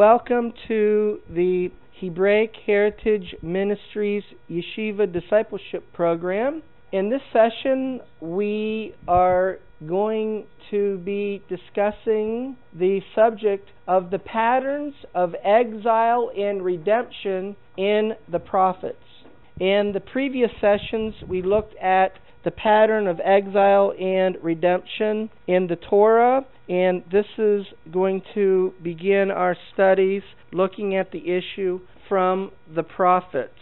Welcome to the Hebraic Heritage Ministries Yeshiva Discipleship Program. In this session, we are going to be discussing the subject of the patterns of exile and redemption in the prophets. In the previous sessions, we looked at the pattern of exile and redemption in the Torah, and this is going to begin our studies looking at the issue from the prophets.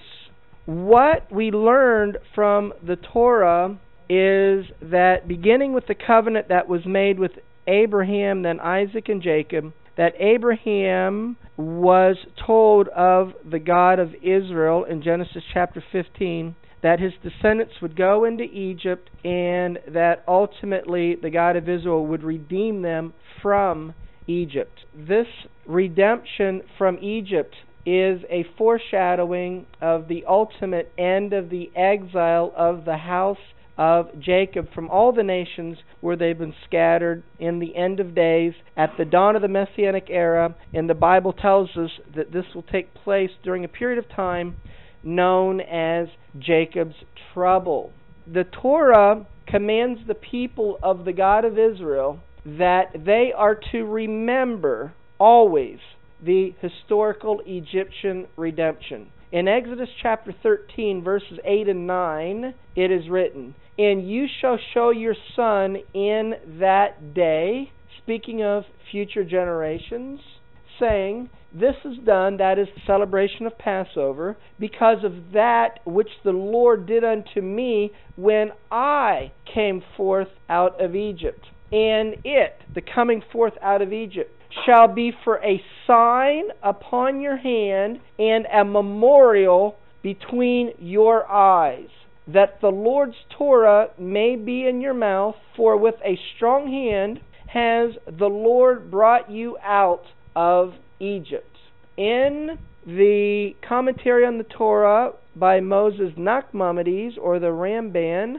What we learned from the Torah is that beginning with the covenant that was made with Abraham, then Isaac and Jacob, that Abraham was told of the God of Israel in Genesis chapter 15, that his descendants would go into Egypt and that ultimately the God of Israel would redeem them from Egypt. This redemption from Egypt is a foreshadowing of the ultimate end of the exile of the house of Jacob from all the nations where they've been scattered in the end of days at the dawn of the Messianic era. And the Bible tells us that this will take place during a period of time known as Jacob's trouble. The Torah commands the people of the God of Israel that they are to remember always the historical Egyptian redemption. In Exodus chapter 13, verses 8 and 9, it is written, "And you shall show your son in that day," speaking of future generations, saying, "This is done," that is the celebration of Passover, "because of that which the Lord did unto me when I came forth out of Egypt. And it," the coming forth out of Egypt, "shall be for a sign upon your hand and a memorial between your eyes, that the Lord's Torah may be in your mouth, for with a strong hand has the Lord brought you out of Egypt." In the commentary on the Torah by Moses Nachmanides, or the Ramban,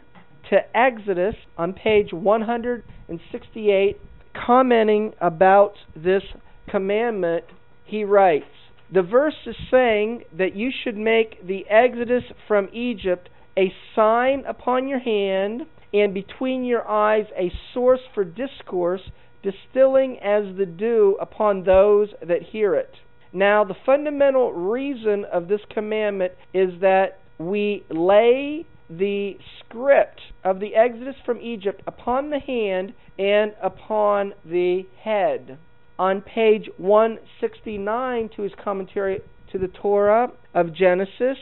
to Exodus on page 168, commenting about this commandment, he writes, "The verse is saying that you should make the exodus from Egypt a sign upon your hand and between your eyes a source for discourse, distilling as the dew upon those that hear it." Now, the fundamental reason of this commandment is that we lay the script of the exodus from Egypt upon the hand and upon the head. On page 169 to his commentary to the Torah of Genesis,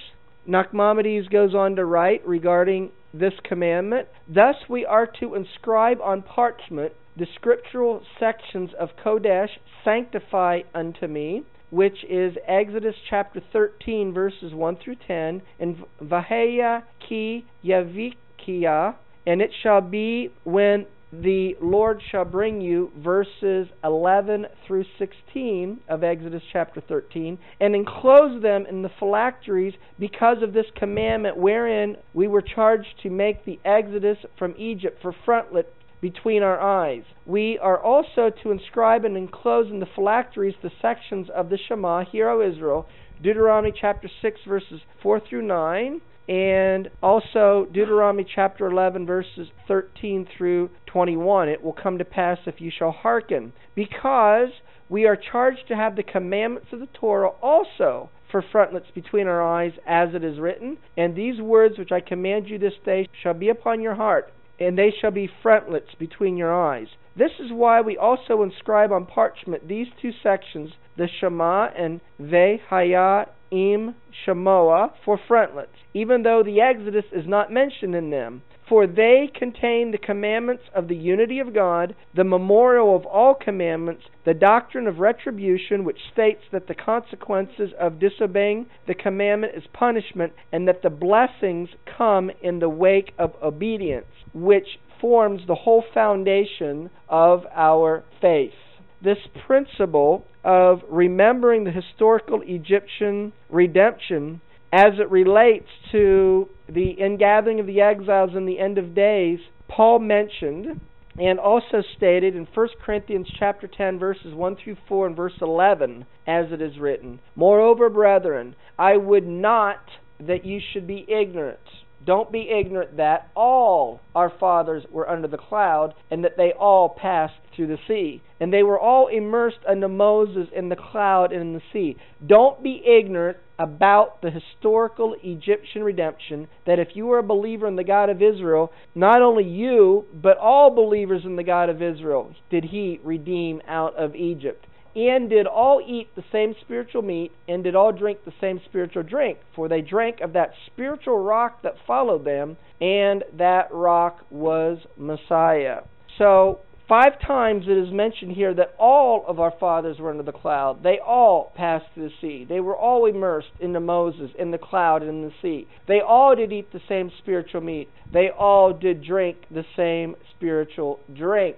Nachmanides goes on to write regarding this commandment, "Thus we are to inscribe on parchment the scriptural sections of Kodesh, sanctify unto me," which is Exodus chapter 13, verses 1 through 10, and Vaheya ki yavikia, "and it shall be when the Lord shall bring you," verses 11 through 16 of Exodus chapter 13, "and enclose them in the phylacteries because of this commandment wherein we were charged to make the exodus from Egypt for frontlet between our eyes. We are also to inscribe and enclose in the phylacteries the sections of the Shema, 'Hear, O Israel,' Deuteronomy chapter 6, verses 4 through 9, and also Deuteronomy chapter 11, verses 13 through 21. "It will come to pass if you shall hearken," because we are charged to have the commandments of the Torah also for frontlets between our eyes, as it is written, "And these words which I command you this day shall be upon your heart, and they shall be frontlets between your eyes." This is why we also inscribe on parchment these two sections, the Shema and Vehaya im Shemoa, for frontlets, even though the Exodus is not mentioned in them. For they contain the commandments of the unity of God, the memorial of all commandments, the doctrine of retribution, which states that the consequences of disobeying the commandment is punishment, and that the blessings come in the wake of obedience, which forms the whole foundation of our faith. This principle of remembering the historical Egyptian redemption as it relates to the ingathering of the exiles in the end of days, Paul mentioned and also stated in 1 Corinthians chapter 10, verses 1 through 4 and verse 11, as it is written, "Moreover, brethren, I would not that you should be ignorant." Don't be ignorant that all our fathers were under the cloud, and that they all passed through the sea. And they were all immersed under Moses in the cloud and in the sea. Don't be ignorant about the historical Egyptian redemption, that if you were a believer in the God of Israel, not only you, but all believers in the God of Israel did he redeem out of Egypt. And did all eat the same spiritual meat, and did all drink the same spiritual drink, for they drank of that spiritual rock that followed them, and that rock was Messiah. So, 5 times it is mentioned here that all of our fathers were under the cloud. They all passed through the sea. They were all immersed into Moses, in the cloud, and in the sea. They all did eat the same spiritual meat. They all did drink the same spiritual drink.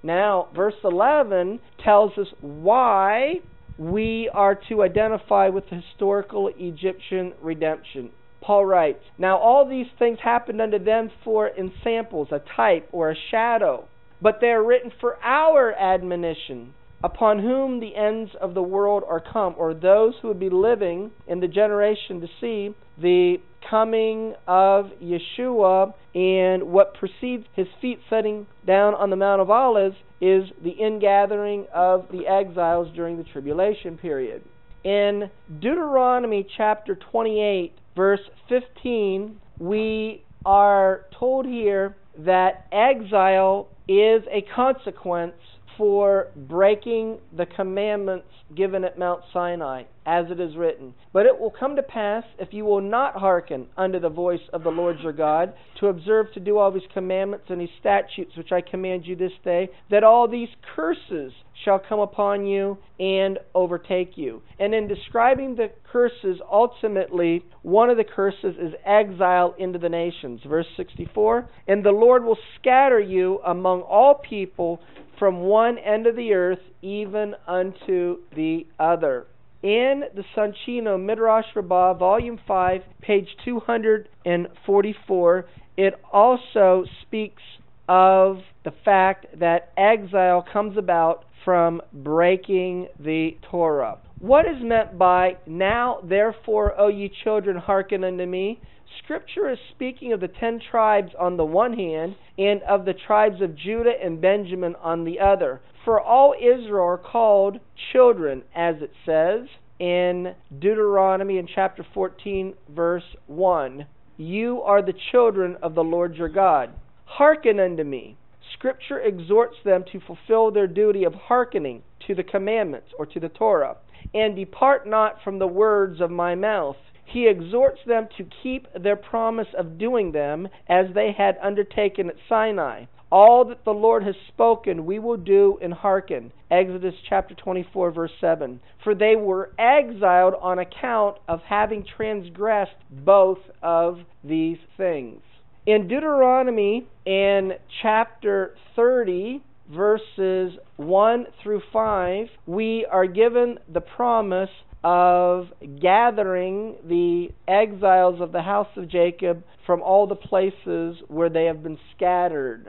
Now, verse 11 tells us why we are to identify with the historical Egyptian redemption. Paul writes, "Now all these things happened unto them for in samples, a type or a shadow, but they are written for our admonition, upon whom the ends of the world are come," or those who would be living in the generation to see the coming of Yeshua, and what precedes his feet setting down on the Mount of Olives is the ingathering of the exiles during the tribulation period. In Deuteronomy chapter 28, verse 15, we are told here that exile is a consequence for breaking the commandments given at Mount Sinai, as it is written, "But it will come to pass, if you will not hearken unto the voice of the Lord your God, to observe to do all his commandments and his statutes which I command you this day, that all these curses shall come upon you and overtake you." And in describing the curses, ultimately, one of the curses is exile into the nations. Verse 64, "And the Lord will scatter you among all people from one end of the earth even unto the other." In the Sanchino Midrash Rabbah, Volume 5, page 244, it also speaks of the fact that exile comes about from breaking the Torah. What is meant by, "Now therefore, O ye children, hearken unto me"? Scripture is speaking of the 10 tribes on the one hand, and of the tribes of Judah and Benjamin on the other. For all Israel are called children, as it says in Deuteronomy in chapter 14, verse 1. "You are the children of the Lord your God. Hearken unto me." Scripture exhorts them to fulfill their duty of hearkening to the commandments, or to the Torah, "and depart not from the words of my mouth." He exhorts them to keep their promise of doing them as they had undertaken at Sinai. "All that the Lord has spoken we will do and hearken." Exodus chapter 24, verse 7. For they were exiled on account of having transgressed both of these things. In Deuteronomy, in chapter 30, verses 1 through 5, we are given the promise of gathering the exiles of the house of Jacob from all the places where they have been scattered.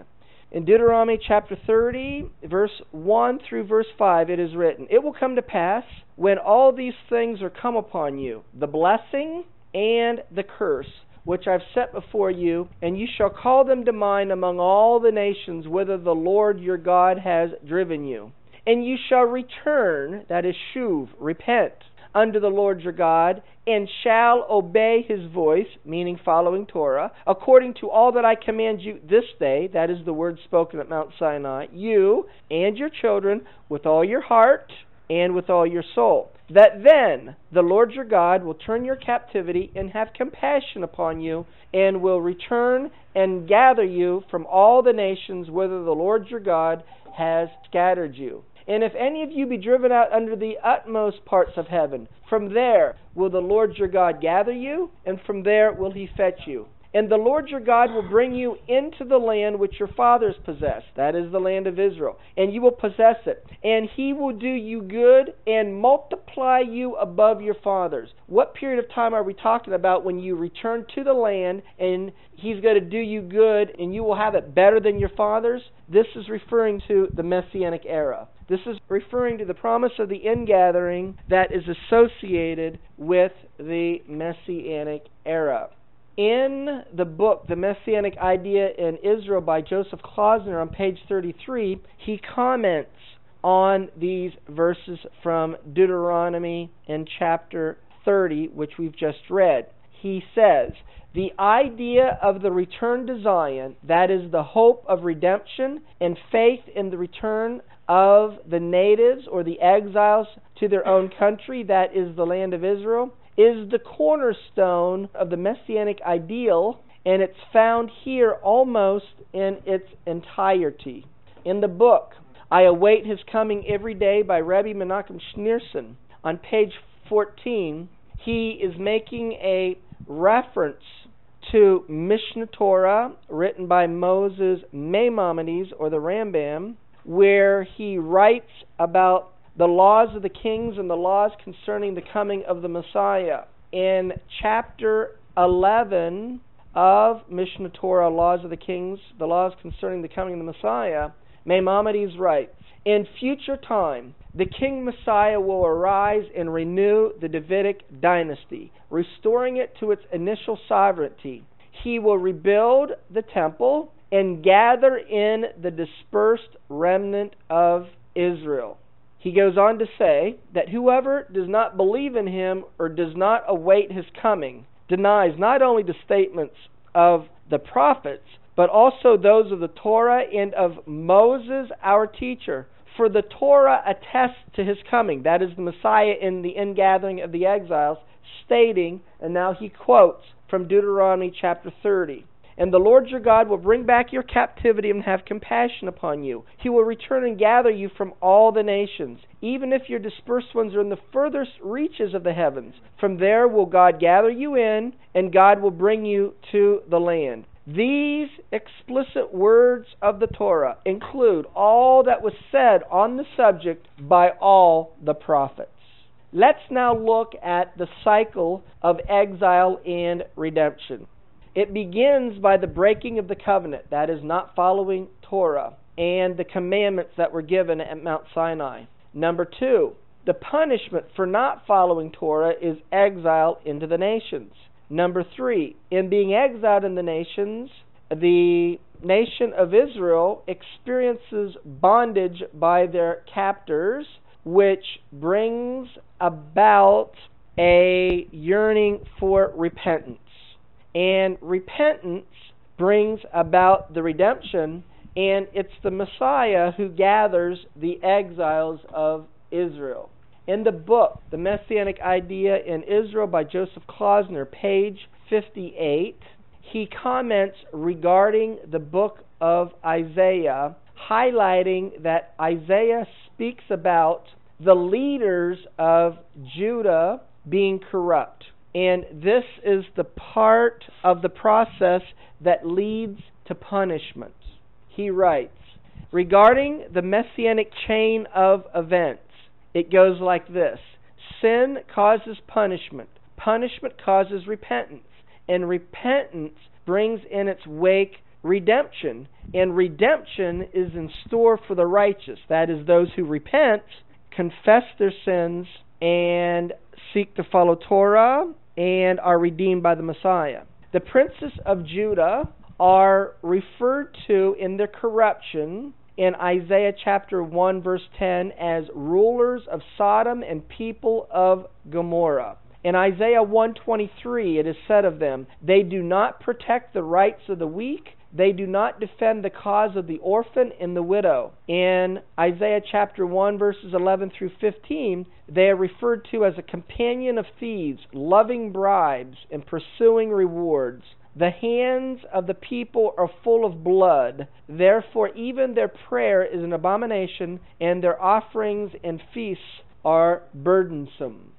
In Deuteronomy chapter 30, verse 1 through verse 5, it is written, "It will come to pass, when all these things are come upon you, the blessing and the curse, which I've set before you, and you shall call them to mind among all the nations whither the Lord your God has driven you. And you shall return," that is shuv, repent, "unto the Lord your God, and shall obey his voice," meaning following Torah, "according to all that I command you this day," that is the word spoken at Mount Sinai, "you and your children, with all your heart and with all your soul. That then the Lord your God will turn your captivity and have compassion upon you, and will return and gather you from all the nations whither the Lord your God has scattered you. And if any of you be driven out under the utmost parts of heaven, from there will the Lord your God gather you, and from there will he fetch you. And the Lord your God will bring you into the land which your fathers possessed, that is the land of Israel, and you will possess it. And he will do you good and multiply you above your fathers. What period of time are we talking about when you return to the land and he's going to do you good and you will have it better than your fathers? This is referring to the Messianic era. This is referring to the promise of the ingathering that is associated with the Messianic era. In the book, The Messianic Idea in Israel by Joseph Klausner, on page 33, he comments on these verses from Deuteronomy in chapter 30, which we've just read. He says, the idea of the return to Zion, that is the hope of redemption and faith in the return of the natives or the exiles to their own country, that is the land of Israel, is the cornerstone of the Messianic ideal, and it's found here almost in its entirety. In the book, I Await His Coming Every Day by Rabbi Menachem Schneerson, on page 14, he is making a reference to Mishnah Torah, written by Moses Maimonides, or the Rambam, where he writes about the laws of the kings and the laws concerning the coming of the Messiah. In chapter 11 of Mishnah Torah, Laws of the Kings, the laws concerning the coming of the Messiah, Maimonides writes, in future time, the King Messiah will arise and renew the Davidic dynasty, restoring it to its initial sovereignty. He will rebuild the temple and gather in the dispersed remnant of Israel. He goes on to say that whoever does not believe in him or does not await his coming denies not only the statements of the prophets, but also those of the Torah and of Moses, our teacher. For the Torah attests to his coming, that is the Messiah in the ingathering of the exiles, stating, and now he quotes from Deuteronomy chapter 30, and the Lord your God will bring back your captivity and have compassion upon you. He will return and gather you from all the nations, even if your dispersed ones are in the furthest reaches of the heavens. From there will God gather you in, and God will bring you to the land. These explicit words of the Torah include all that was said on the subject by all the prophets. Let's now look at the cycle of exile and redemption. It begins by the breaking of the covenant, that is not following Torah, and the commandments that were given at Mount Sinai. Number two, the punishment for not following Torah is exile into the nations. Number three, in being exiled in the nations, the nation of Israel experiences bondage by their captors, which brings about a yearning for repentance. And repentance brings about the redemption, and it's the Messiah who gathers the exiles of Israel. In the book, The Messianic Idea in Israel by Joseph Klausner, page 58, he comments regarding the book of Isaiah, highlighting that Isaiah speaks about the leaders of Judah being corrupt. And this is the part of the process that leads to punishment. He writes, regarding the messianic chain of events, it goes like this. Sin causes punishment. Punishment causes repentance. And repentance brings in its wake redemption. And redemption is in store for the righteous. That is, those who repent, confess their sins, and seek to follow Torah, and are redeemed by the Messiah. The princes of Judah are referred to in their corruption in Isaiah chapter 1 verse 10 as rulers of Sodom and people of Gomorrah. In Isaiah 1:23 it is said of them, they do not protect the rights of the weak, they do not defend the cause of the orphan and the widow. In Isaiah chapter 1, verses 11 through 15, they are referred to as a companion of thieves, loving bribes, and pursuing rewards. The hands of the people are full of blood. Therefore, even their prayer is an abomination, and their offerings and feasts are burdensome.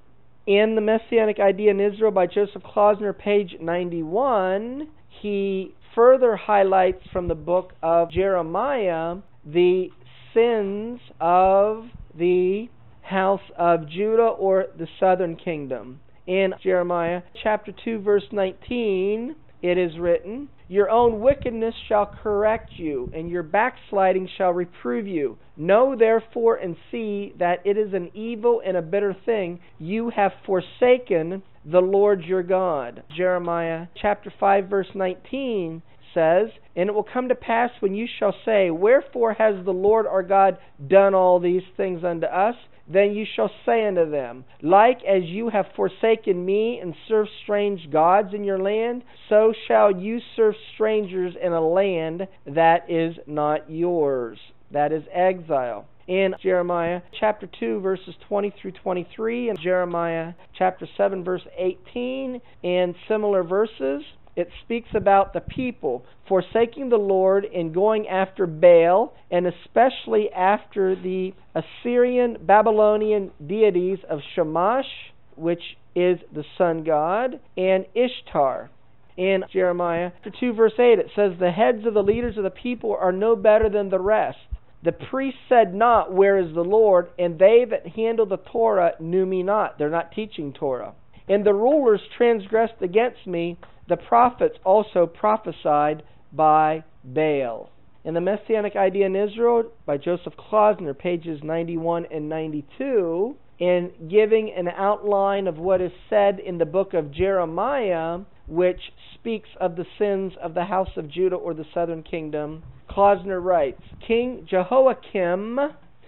in The Messianic Idea in Israel by Joseph Klausner, page 91, he further highlights from the book of Jeremiah the sins of the house of Judah, or the southern kingdom. In Jeremiah chapter 2, verse 19, it is written, "Your own wickedness shall correct you, and your backsliding shall reprove you. Know therefore and see that it is an evil and a bitter thing. You have forsaken the Lord your God." Jeremiah chapter 5, verse 19 says, "And it will come to pass when you shall say, Wherefore has the Lord our God done all these things unto us? Then you shall say unto them, Like as you have forsaken me and served strange gods in your land, so shall you serve strangers in a land that is not yours." That is exile. In Jeremiah chapter 2, verses 20 through 23, and Jeremiah chapter 7, verse 18, and similar verses, it speaks about the people forsaking the Lord and going after Baal, and especially after the Assyrian Babylonian deities of Shamash, which is the sun god, and Ishtar. In Jeremiah 2, verse 8, it says, "The heads of the leaders of the people are no better than the rest. The priests said not, Where is the Lord? And they that handle the Torah knew me not." They're not teaching Torah. "And the rulers transgressed against me. The prophets also prophesied by Baal." In The Messianic Idea in Israel by Joseph Klausner, pages 91 and 92, in giving an outline of what is said in the book of Jeremiah, which speaks of the sins of the house of Judah, or the southern kingdom, Klausner writes, "King Jehoiakim,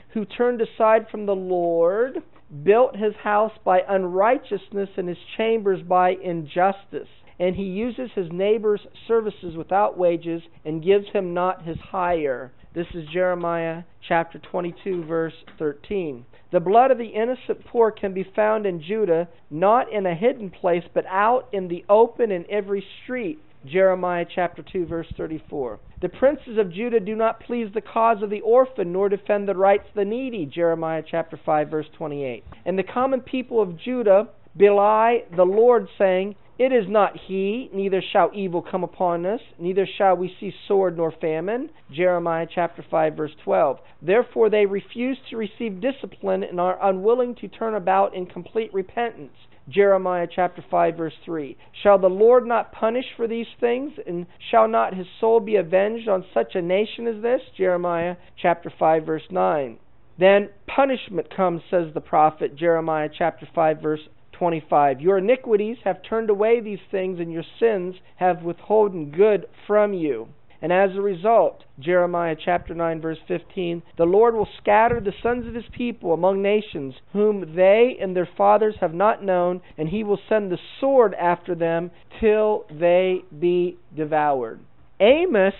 who turned aside from the Lord, built his house by unrighteousness and his chambers by injustice. And he uses his neighbor's services without wages, and gives him not his hire." This is Jeremiah chapter 22, verse 13. "The blood of the innocent poor can be found in Judah, not in a hidden place, but out in the open in every street." Jeremiah chapter 2, verse 34. "The princes of Judah do not please the cause of the orphan, nor defend the rights of the needy." Jeremiah chapter 5, verse 28. "And the common people of Judah belie the Lord, saying, It is not he, neither shall evil come upon us, neither shall we see sword nor famine." Jeremiah chapter 5, verse 12. "Therefore they refuse to receive discipline and are unwilling to turn about in complete repentance." Jeremiah chapter 5, verse 3. "Shall the Lord not punish for these things, and shall not his soul be avenged on such a nation as this?" Jeremiah chapter 5, verse 9. "Then punishment comes, says the prophet." Jeremiah chapter 5, verse 25. "Your iniquities have turned away these things, and your sins have withholden good from you. And as a result," Jeremiah chapter 9, verse 15, "the Lord will scatter the sons of his people among nations, whom they and their fathers have not known, and he will send the sword after them till they be devoured." Amos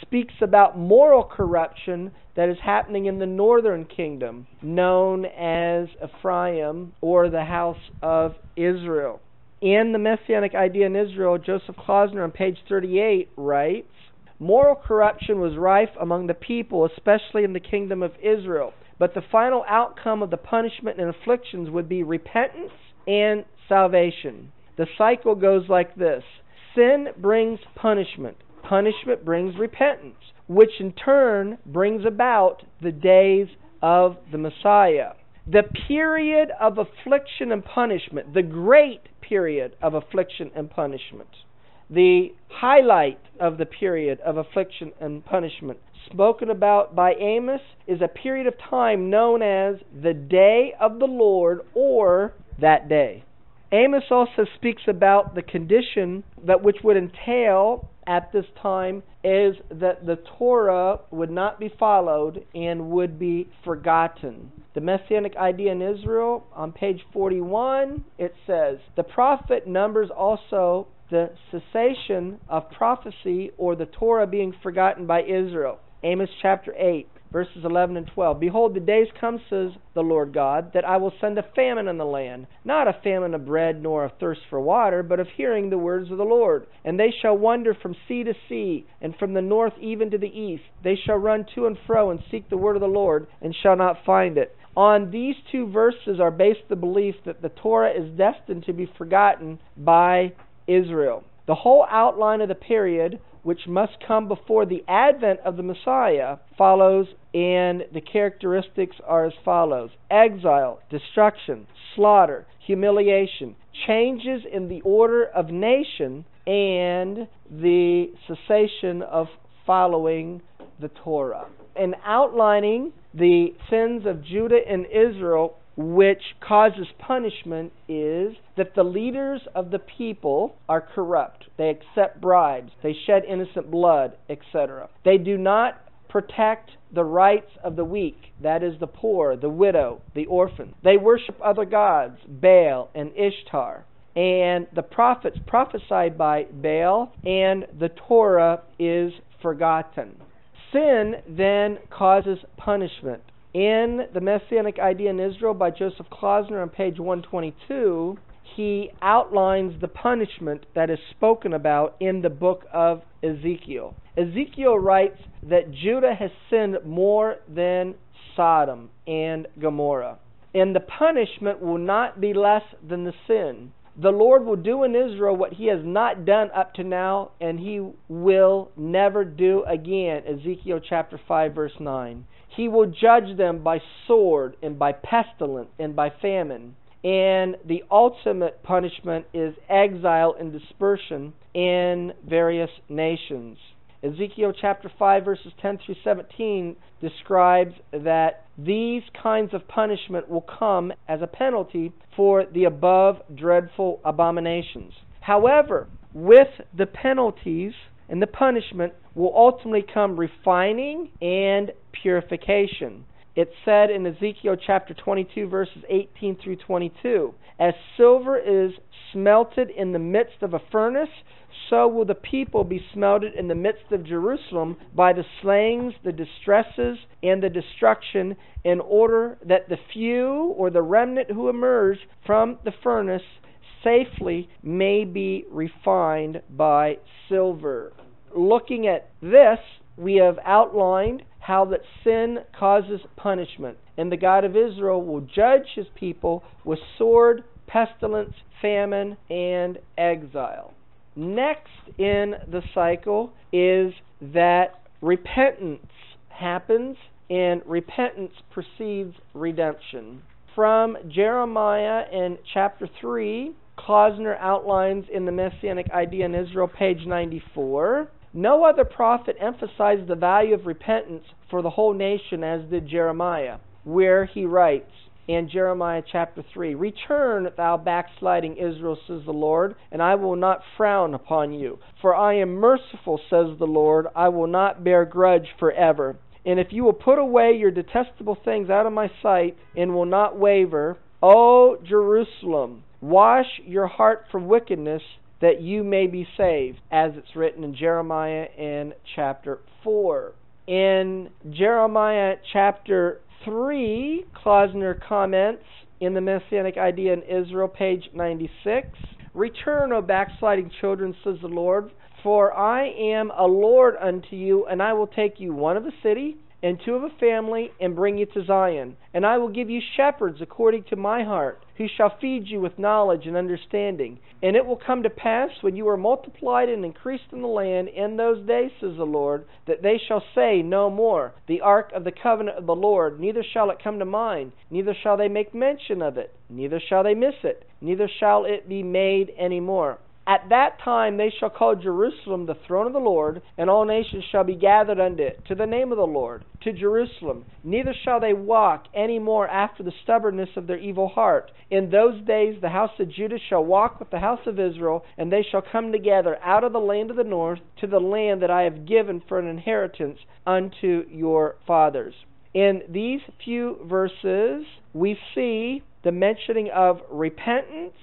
speaks about moral corruption that is happening in the northern kingdom, known as Ephraim, or the house of Israel. In The Messianic Idea in Israel, Joseph Klausner on page 38 writes, "Moral corruption was rife among the people, especially in the kingdom of Israel, but the final outcome of the punishment and afflictions would be repentance and salvation. The cycle goes like this: sin brings punishment. Punishment brings repentance, which in turn brings about the days of the Messiah." The period of affliction and punishment, the great period of affliction and punishment, the highlight of the period of affliction and punishment spoken about by Amos, is a period of time known as the day of the Lord, or that day. Amos also speaks about the condition that which would entail at this time is that the Torah would not be followed and would be forgotten. The Messianic Idea in Israel, on page 41, it says, "The prophet numbers also the cessation of prophecy, or the Torah being forgotten by Israel." Amos chapter 8. verses 11 and 12. Behold, the days come, says the Lord God, that I will send a famine on the land, not a famine of bread nor a thirst for water, but of hearing the words of the Lord. And they shall wander from sea to sea, and from the north even to the east. They shall run to and fro and seek the word of the Lord, and shall not find it. On these two verses are based the belief that the Torah is destined to be forgotten by Israel. The whole outline of the period which must come before the advent of the Messiah follows, and the characteristics are as follows: exile, destruction, slaughter, humiliation, changes in the order of nation, and the cessation of following the Torah. In outlining the sins of Judah and Israel, which causes punishment, is that the leaders of the people are corrupt. They accept bribes. They shed innocent blood, etc. They do not protect the rights of the weak, that is the poor, the widow, the orphan. They worship other gods, Baal and Ishtar. And the prophets prophesied by Baal, and the Torah is forgotten. Sin then causes punishment. In The Messianic Idea in Israel by Joseph Klausner on page 122, he outlines the punishment that is spoken about in the book of Ezekiel. Ezekiel writes that Judah has sinned more than Sodom and Gomorrah, and the punishment will not be less than the sin. The Lord will do in Israel what he has not done up to now, and he will never do again. Ezekiel chapter 5, verse 9. He will judge them by sword and by pestilence and by famine. And the ultimate punishment is exile and dispersion in various nations. Ezekiel chapter 5, verses 10 through 17 describes that these kinds of punishment will come as a penalty for the above dreadful abominations. However, with the penalties and the punishment will ultimately come refining and purification. It's said in Ezekiel chapter 22, verses 18 through 22, as silver is smelted in the midst of a furnace, so will the people be smelted in the midst of Jerusalem by the slayings, the distresses, and the destruction, in order that the few or the remnant who emerge from the furnace safely may be refined by silver. Looking at this, we have outlined how that sin causes punishment, and the God of Israel will judge his people with sword, pestilence, famine, and exile. Next in the cycle is that repentance happens, and repentance precedes redemption. From Jeremiah in chapter 3, Klausner outlines in The Messianic Idea in Israel, page 94, no other prophet emphasized the value of repentance for the whole nation as did Jeremiah, where he writes in Jeremiah chapter 3, "Return, thou backsliding Israel, says the Lord, and I will not frown upon you. For I am merciful, says the Lord, I will not bear grudge forever. And if you will put away your detestable things out of my sight, and will not waver, O Jerusalem, wash your heart from wickedness, that you may be saved," as it's written in Jeremiah in chapter 4. In Jeremiah chapter 3, Klausner comments in The Messianic Idea in Israel, page 96, "Return, O backsliding children, says the Lord, for I am a Lord unto you, and I will take you one of a city, and two of a family, and bring you to Zion. And I will give you shepherds according to my heart, who shall feed you with knowledge and understanding. And it will come to pass, when you are multiplied and increased in the land, in those days, says the Lord, that they shall say no more, the ark of the covenant of the Lord, neither shall it come to mind, neither shall they make mention of it, neither shall they miss it, neither shall it be made any more. At that time they shall call Jerusalem the throne of the Lord, and all nations shall be gathered unto it, to the name of the Lord, to Jerusalem. Neither shall they walk any more after the stubbornness of their evil heart. In those days the house of Judah shall walk with the house of Israel, and they shall come together out of the land of the north, to the land that I have given for an inheritance unto your fathers." In these few verses, we see the mentioning of repentance,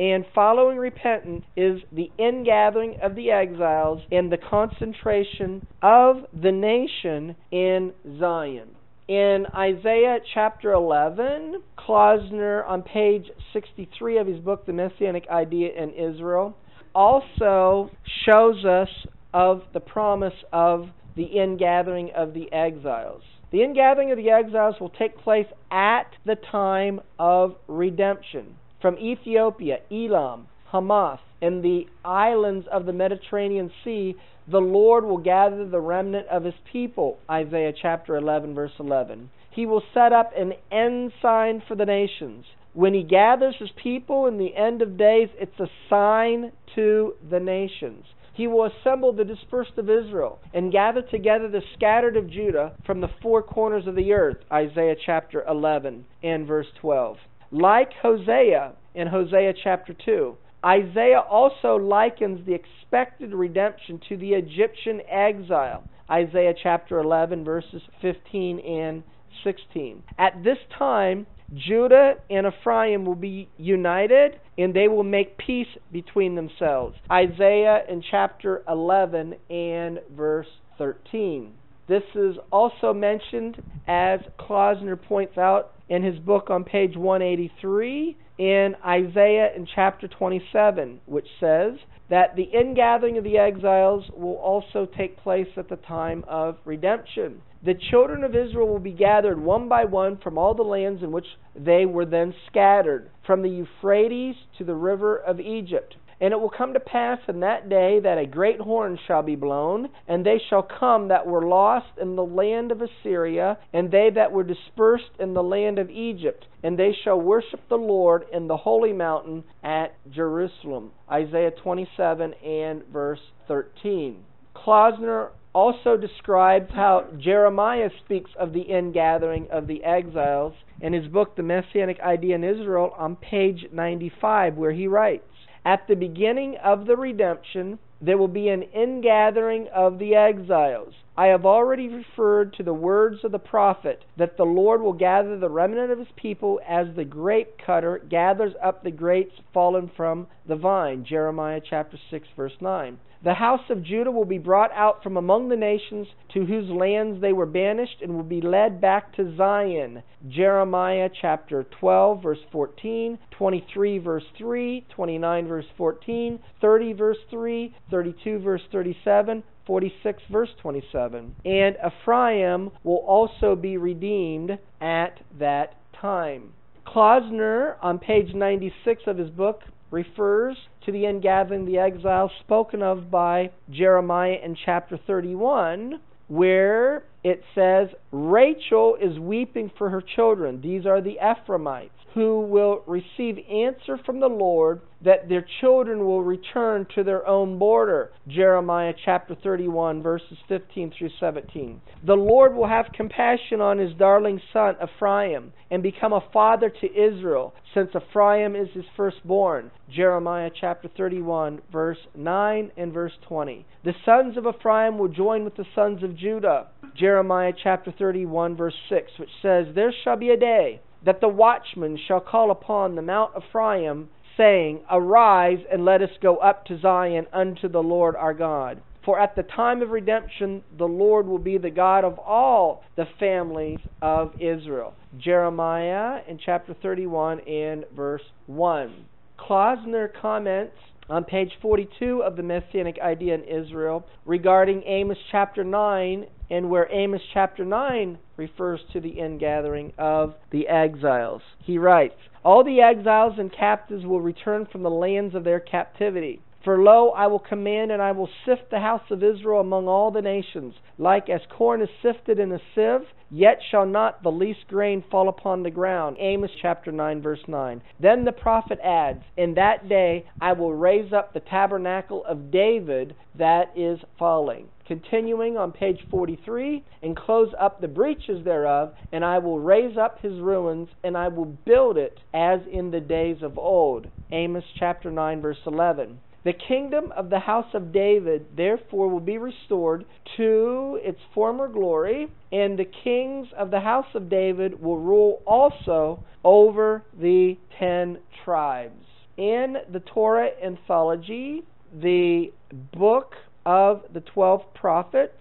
and following repentance is the ingathering of the exiles and the concentration of the nation in Zion. In Isaiah chapter 11, Klausner, on page 63 of his book, The Messianic Idea in Israel, also shows us of the promise of the ingathering of the exiles. The ingathering of the exiles will take place at the time of redemption. From Ethiopia, Elam, Hamath, and the islands of the Mediterranean Sea, the Lord will gather the remnant of his people, Isaiah chapter 11, verse 11. He will set up an ensign for the nations. When he gathers his people in the end of days, it's a sign to the nations. He will assemble the dispersed of Israel and gather together the scattered of Judah from the four corners of the earth, Isaiah chapter 11 and verse 12. Like Hosea in Hosea chapter 2, Isaiah also likens the expected redemption to the Egyptian exile, Isaiah chapter 11, verses 15 and 16. At this time, Judah and Ephraim will be united, and they will make peace between themselves, Isaiah in chapter 11 and verse 13. This is also mentioned, as Klausner points out in his book on page 183, in Isaiah in chapter 27, which says that the ingathering of the exiles will also take place at the time of redemption. The children of Israel will be gathered one by one from all the lands in which they were then scattered, from the Euphrates to the river of Egypt. And it will come to pass in that day that a great horn shall be blown, and they shall come that were lost in the land of Assyria, and they that were dispersed in the land of Egypt, and they shall worship the Lord in the holy mountain at Jerusalem. Isaiah 27 and verse 13. Klausner also describes how Jeremiah speaks of the ingathering of the exiles in his book, The Messianic Idea in Israel, on page 95, where he writes, "At the beginning of the redemption, there will be an ingathering of the exiles. I have already referred to the words of the prophet that the Lord will gather the remnant of his people as the grape cutter gathers up the grapes fallen from the vine." Jeremiah chapter 6, verse 9. The house of Judah will be brought out from among the nations to whose lands they were banished and will be led back to Zion. Jeremiah chapter 12, verse 14, 23, verse 3, 29, verse 14, 30, verse 3, 32, verse 37, 46, verse 27. And Ephraim will also be redeemed at that time. Klausner, on page 96 of his book, refers to the ingathering of the exiles spoken of by Jeremiah in chapter 31, where it says, "Rachel is weeping for her children." These are the Ephraimites, who will receive answer from the Lord that their children will return to their own border. Jeremiah chapter 31, verses 15 through 17. The Lord will have compassion on his darling son Ephraim and become a father to Israel, since Ephraim is his firstborn. Jeremiah chapter 31, verse 9 and verse 20. The sons of Ephraim will join with the sons of Judah. Jeremiah chapter 31, verse 6, which says, "There shall be a day that the watchman shall call upon the Mount Ephraim, saying, Arise, and let us go up to Zion unto the Lord our God. For at the time of redemption the Lord will be the God of all the families of Israel." Jeremiah in chapter 31 and verse 1. Klausner comments on page 42 of The Messianic Idea in Israel regarding Amos chapter 9, and where Amos chapter 9 refers to the ingathering of the exiles. He writes, "All the exiles and captives will return from the lands of their captivity. For lo, I will command, and I will sift the house of Israel among all the nations, like as corn is sifted in a sieve, yet shall not the least grain fall upon the ground." Amos chapter 9, verse 9. Then the prophet adds, "In that day I will raise up the tabernacle of David that is falling." Continuing on page 43, "And close up the breaches thereof, and I will raise up his ruins, and I will build it as in the days of old." Amos chapter 9, verse 11. "The kingdom of the house of David, therefore, will be restored to its former glory, and the kings of the house of David will rule also over the 10 tribes. In the Torah Anthology, the book of the 12 prophets,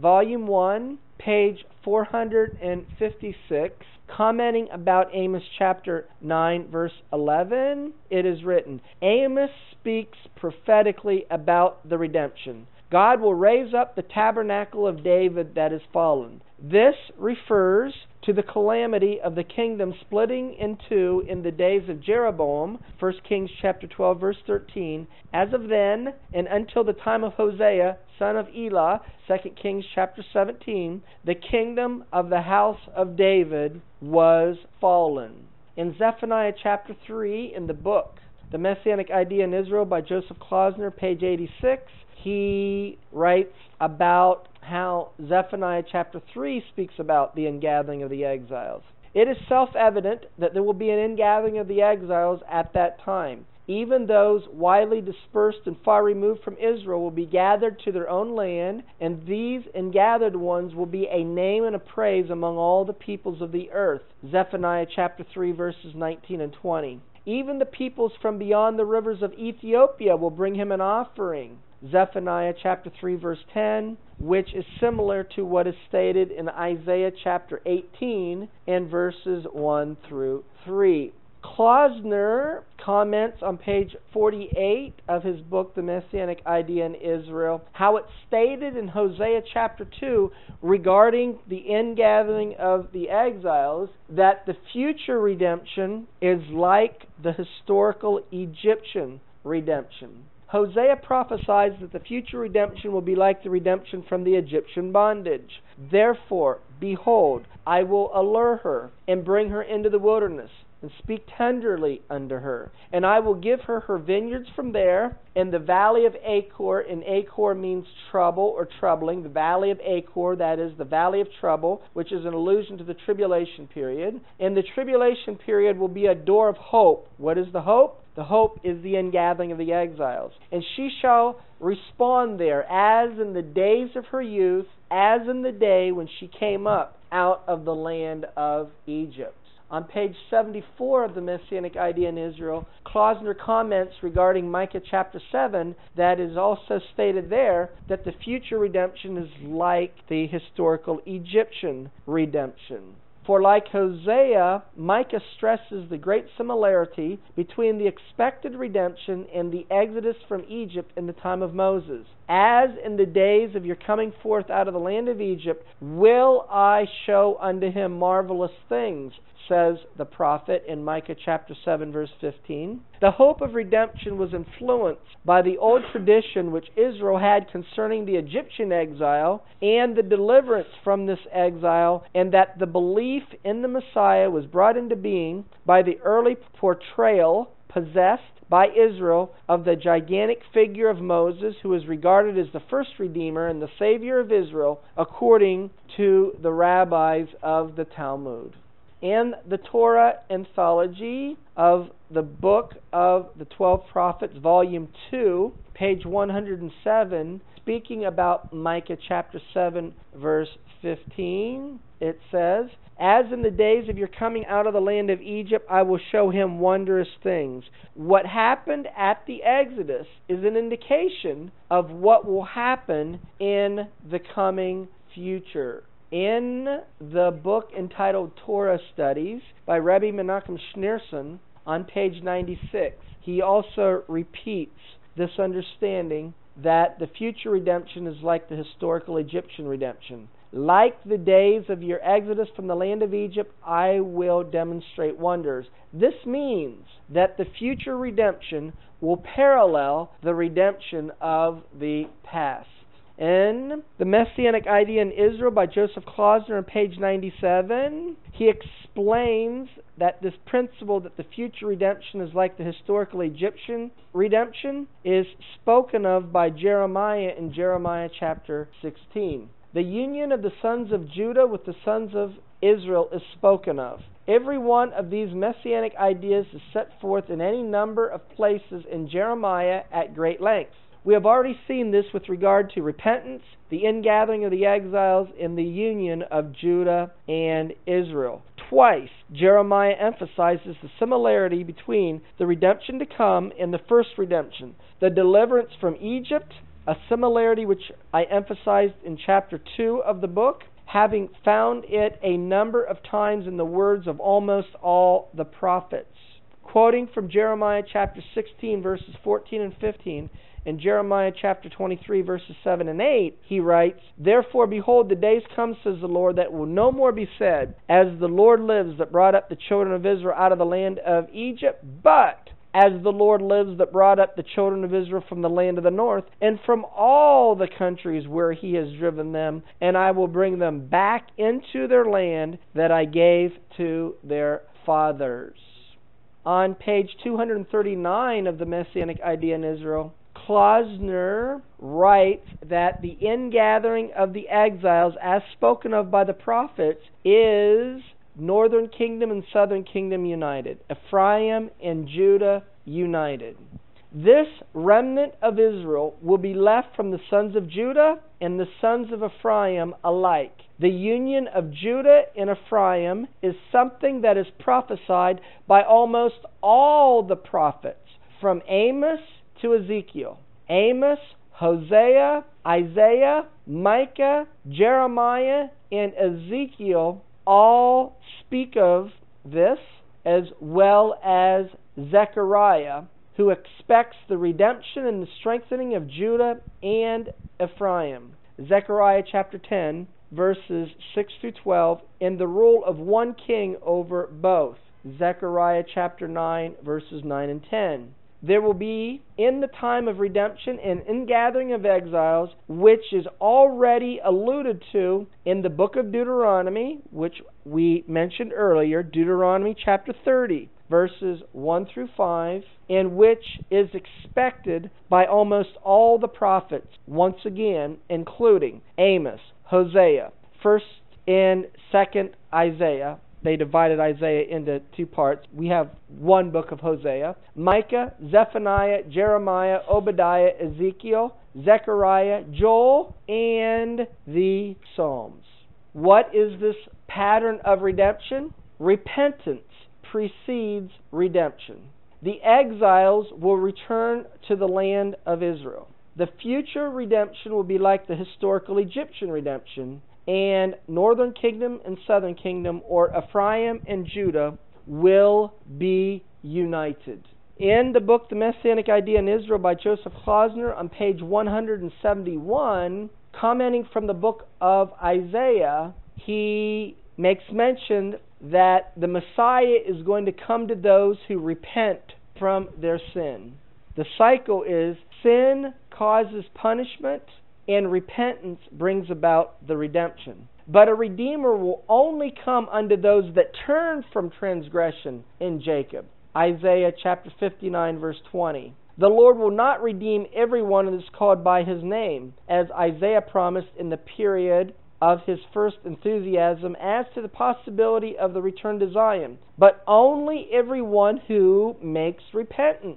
Volume 1, page 456, commenting about Amos chapter 9, verse 11, it is written, Amos speaks prophetically about the redemption. God will raise up the tabernacle of David that is fallen. This refers to the calamity of the kingdom splitting in two in the days of Jeroboam, 1 Kings chapter 12, verse 13, as of then and until the time of Hosea, son of Elah, 2 Kings chapter 17, the kingdom of the house of David was fallen. In Zephaniah chapter 3, in the book, The Messianic Idea in Israel by Joseph Klausner, page 86, he writes about how Zephaniah chapter 3 speaks about the ingathering of the exiles. It is self-evident that there will be an ingathering of the exiles at that time. Even those widely dispersed and far removed from Israel will be gathered to their own land, and these ingathered ones will be a name and a praise among all the peoples of the earth. Zephaniah chapter 3 verses 19 and 20. Even the peoples from beyond the rivers of Ethiopia will bring him an offering. Zephaniah chapter 3 verse 10, which is similar to what is stated in Isaiah chapter 18 and verses 1 through 3. Klausner comments on page 48 of his book, The Messianic Idea in Israel, how it's stated in Hosea chapter 2 regarding the ingathering of the exiles that the future redemption is like the historical Egyptian redemption. Hosea prophesies that the future redemption will be like the redemption from the Egyptian bondage. Therefore, behold, I will allure her and bring her into the wilderness and speak tenderly unto her. And I will give her her vineyards from there in the valley of Achor, and Achor means trouble or troubling, the valley of Achor, that is the valley of trouble, which is an allusion to the tribulation period. And the tribulation period will be a door of hope. What is the hope? The hope is the ingathering of the exiles. And she shall respond there, as in the days of her youth, as in the day when she came up out of the land of Egypt. On page 74 of The Messianic Idea in Israel, Klausner comments regarding Micah chapter 7 that is also stated there that the future redemption is like the historical Egyptian redemption. For like Hosea, Micah stresses the great similarity between the expected redemption and the exodus from Egypt in the time of Moses. As in the days of your coming forth out of the land of Egypt, will I show unto him marvelous things, says the prophet in Micah chapter 7 verse 15. The hope of redemption was influenced by the old tradition which Israel had concerning the Egyptian exile and the deliverance from this exile, and that the belief in the Messiah was brought into being by the early portrayal possessed by Israel of the gigantic figure of Moses, who is regarded as the first Redeemer and the Savior of Israel, according to the rabbis of the Talmud. In the Torah Anthology of the Book of the 12 Prophets, Volume 2, page 107, speaking about Micah chapter 7, verse 15, it says, As in the days of your coming out of the land of Egypt, I will show him wondrous things. What happened at the Exodus is an indication of what will happen in the coming future. In the book entitled Torah Studies by Rabbi Menachem Schneerson, on page 96, he also repeats this understanding that the future redemption is like the historical Egyptian redemption. Like the days of your exodus from the land of Egypt, I will demonstrate wonders. This means that the future redemption will parallel the redemption of the past. In The Messianic Idea in Israel by Joseph Klausner on page 97, he explains that this principle that the future redemption is like the historical Egyptian redemption is spoken of by Jeremiah in Jeremiah chapter 16. The union of the sons of Judah with the sons of Israel is spoken of. Every one of these messianic ideas is set forth in any number of places in Jeremiah at great length. We have already seen this with regard to repentance, the ingathering of the exiles, and the union of Judah and Israel. Twice, Jeremiah emphasizes the similarity between the redemption to come and the first redemption, the deliverance from Egypt, a similarity which I emphasized in chapter 2 of the book, having found it a number of times in the words of almost all the prophets. Quoting from Jeremiah chapter 16, verses 14 and 15, and Jeremiah chapter 23, verses 7 and 8, he writes, "Therefore, behold, the days come, says the Lord, that will no more be said, as the Lord lives that brought up the children of Israel out of the land of Egypt, but as the Lord lives that brought up the children of Israel from the land of the north, and from all the countries where he has driven them, and I will bring them back into their land that I gave to their fathers." On page 239 of the Messianic Idea in Israel, Klausner writes that the ingathering of the exiles, as spoken of by the prophets, is northern kingdom and southern kingdom united, Ephraim and Judah united. This remnant of Israel will be left from the sons of Judah and the sons of Ephraim alike. The union of Judah and Ephraim is something that is prophesied by almost all the prophets, from Amos to Ezekiel. Amos, Hosea, Isaiah, Micah, Jeremiah, and Ezekiel all speak of this, as well as Zechariah, who expects the redemption and the strengthening of Judah and Ephraim. Zechariah chapter 10, verses 6 through 12, and the rule of one king over both. Zechariah chapter 9, verses 9 and 10. There will be, in the time of redemption and ingathering of exiles, which is already alluded to in the book of Deuteronomy, which we mentioned earlier, Deuteronomy chapter 30, verses 1 through 5, and which is expected by almost all the prophets, once again, including Amos, Hosea, 1st and 2nd Isaiah. They divided Isaiah into two parts. We have one book of Hosea. Micah, Zephaniah, Jeremiah, Obadiah, Ezekiel, Zechariah, Joel, and the Psalms. What is this pattern of redemption? Repentance precedes redemption. The exiles will return to the land of Israel. The future redemption will be like the historical Egyptian redemption, and northern kingdom and southern kingdom, or Ephraim and Judah, will be united. In the book The Messianic Idea in Israel by Joseph Klausner, on page 171, commenting from the book of Isaiah, he makes mention that the Messiah is going to come to those who repent from their sin. The cycle is sin causes punishment, and repentance brings about the redemption. But a redeemer will only come unto those that turn from transgression in Jacob. Isaiah chapter 59, verse 20. The Lord will not redeem everyone that is called by his name, as Isaiah promised in the period of his first enthusiasm as to the possibility of the return to Zion, but only everyone who makes repentance.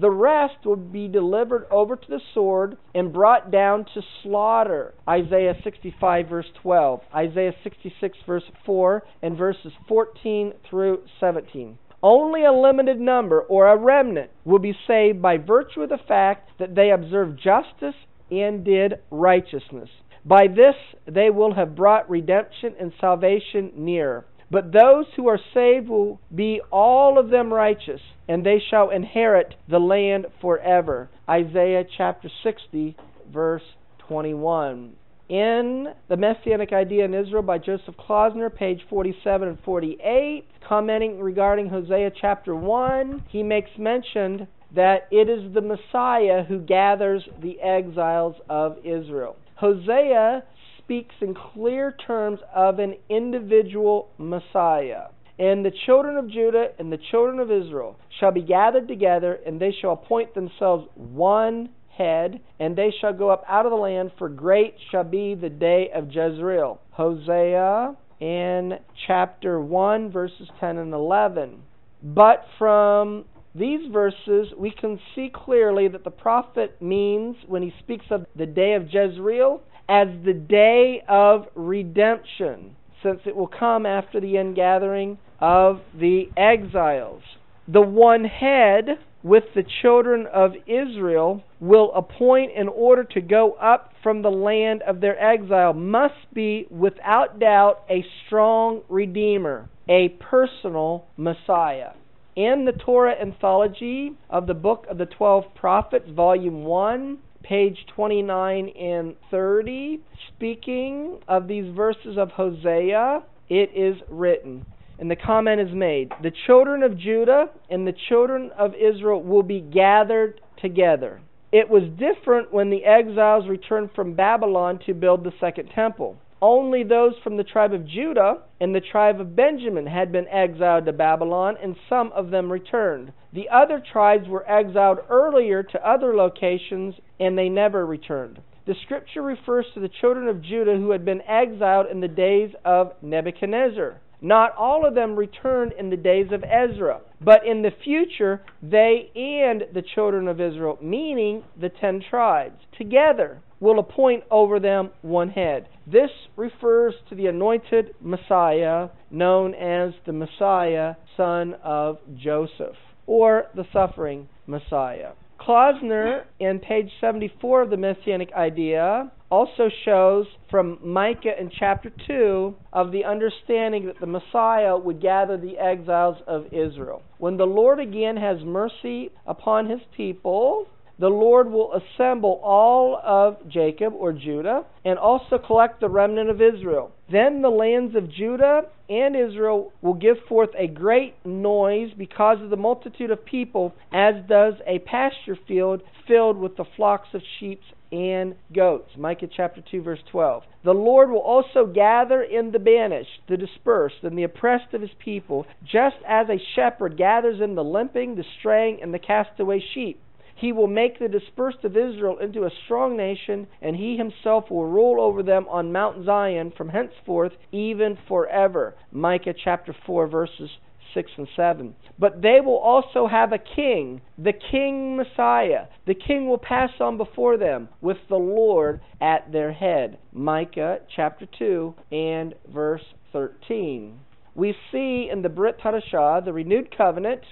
The rest will be delivered over to the sword and brought down to slaughter. Isaiah 65, verse 12, Isaiah 66, verse 4, and verses 14 through 17. Only a limited number, or a remnant, will be saved by virtue of the fact that they observed justice and did righteousness. By this they will have brought redemption and salvation nearer. But those who are saved will be all of them righteous, and they shall inherit the land forever. Isaiah chapter 60, verse 21. In The Messianic Idea in Israel by Joseph Klausner, page 47 and 48, commenting regarding Hosea chapter 1, he makes mention that it is the Messiah who gathers the exiles of Israel. Hosea speaks in clear terms of an individual Messiah. And the children of Judah and the children of Israel shall be gathered together, and they shall appoint themselves one head, and they shall go up out of the land, for great shall be the day of Jezreel. Hosea in chapter 1, verses 10 and 11. But from these verses, we can see clearly that the prophet means, when he speaks of the day of Jezreel, as the day of redemption, since it will come after the ingathering of the exiles. The one head with the children of Israel will appoint in order to go up from the land of their exile must be without doubt a strong Redeemer, a personal Messiah. In the Torah Anthology of the Book of the 12 Prophets, Volume 1, page 29 and 30, speaking of these verses of Hosea, it is written, and the comment is made, the children of Judah and the children of Israel will be gathered together. It was different when the exiles returned from Babylon to build the second temple. Only those from the tribe of Judah and the tribe of Benjamin had been exiled to Babylon, and some of them returned. The other tribes were exiled earlier to other locations, and they never returned. The scripture refers to the children of Judah who had been exiled in the days of Nebuchadnezzar. Not all of them returned in the days of Ezra, but in the future they and the children of Israel, meaning the 10 tribes, together will appoint over them one head. This refers to the anointed Messiah, known as the Messiah, son of Joseph, or the suffering Messiah. Klausner, in page 74 of the Messianic Idea, also shows from Micah in chapter 2 of the understanding that the Messiah would gather the exiles of Israel. When the Lord again has mercy upon his people, the Lord will assemble all of Jacob or Judah and also collect the remnant of Israel. Then the lands of Judah and Israel will give forth a great noise because of the multitude of people, as does a pasture field filled with the flocks of sheep and goats. Micah chapter 2 verse 12. The Lord will also gather in the banished, the dispersed, and the oppressed of his people, just as a shepherd gathers in the limping, the straying, and the castaway sheep. He will make the dispersed of Israel into a strong nation, and he himself will rule over them on Mount Zion from henceforth, even forever. Micah chapter 4, verses 6 and 7. But they will also have a king, the King Messiah. The king will pass on before them with the Lord at their head. Micah chapter 2 and verse 13. We see in the Brit Hadashah, the renewed covenant,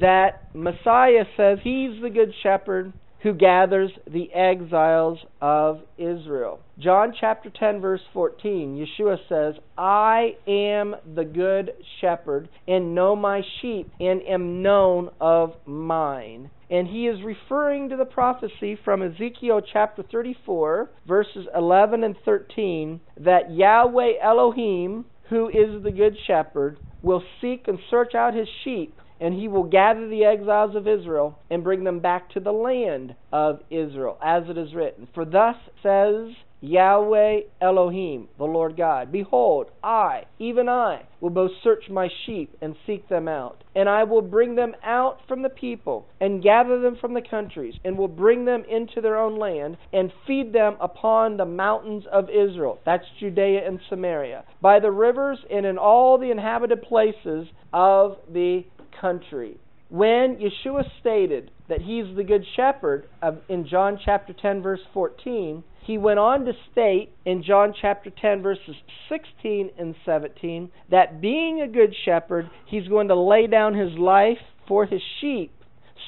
that Messiah says he's the good shepherd who gathers the exiles of Israel. John chapter 10 verse 14, Yeshua says, I am the good shepherd and know my sheep and am known of mine. And he is referring to the prophecy from Ezekiel chapter 34 verses 11 and 13 that Yahweh Elohim, who is the good shepherd, will seek and search out his sheep, and he will gather the exiles of Israel and bring them back to the land of Israel, as it is written. For thus says Yahweh Elohim, the Lord God, behold, I, even I, will both search my sheep and seek them out, and I will bring them out from the people and gather them from the countries, and will bring them into their own land and feed them upon the mountains of Israel, that's Judea and Samaria, by the rivers and in all the inhabited places of the country. When Yeshua stated that he's the good shepherd in John chapter 10 verse 14, he went on to state in John chapter 10 verses 16 and 17 that being a good shepherd, he's going to lay down his life for his sheep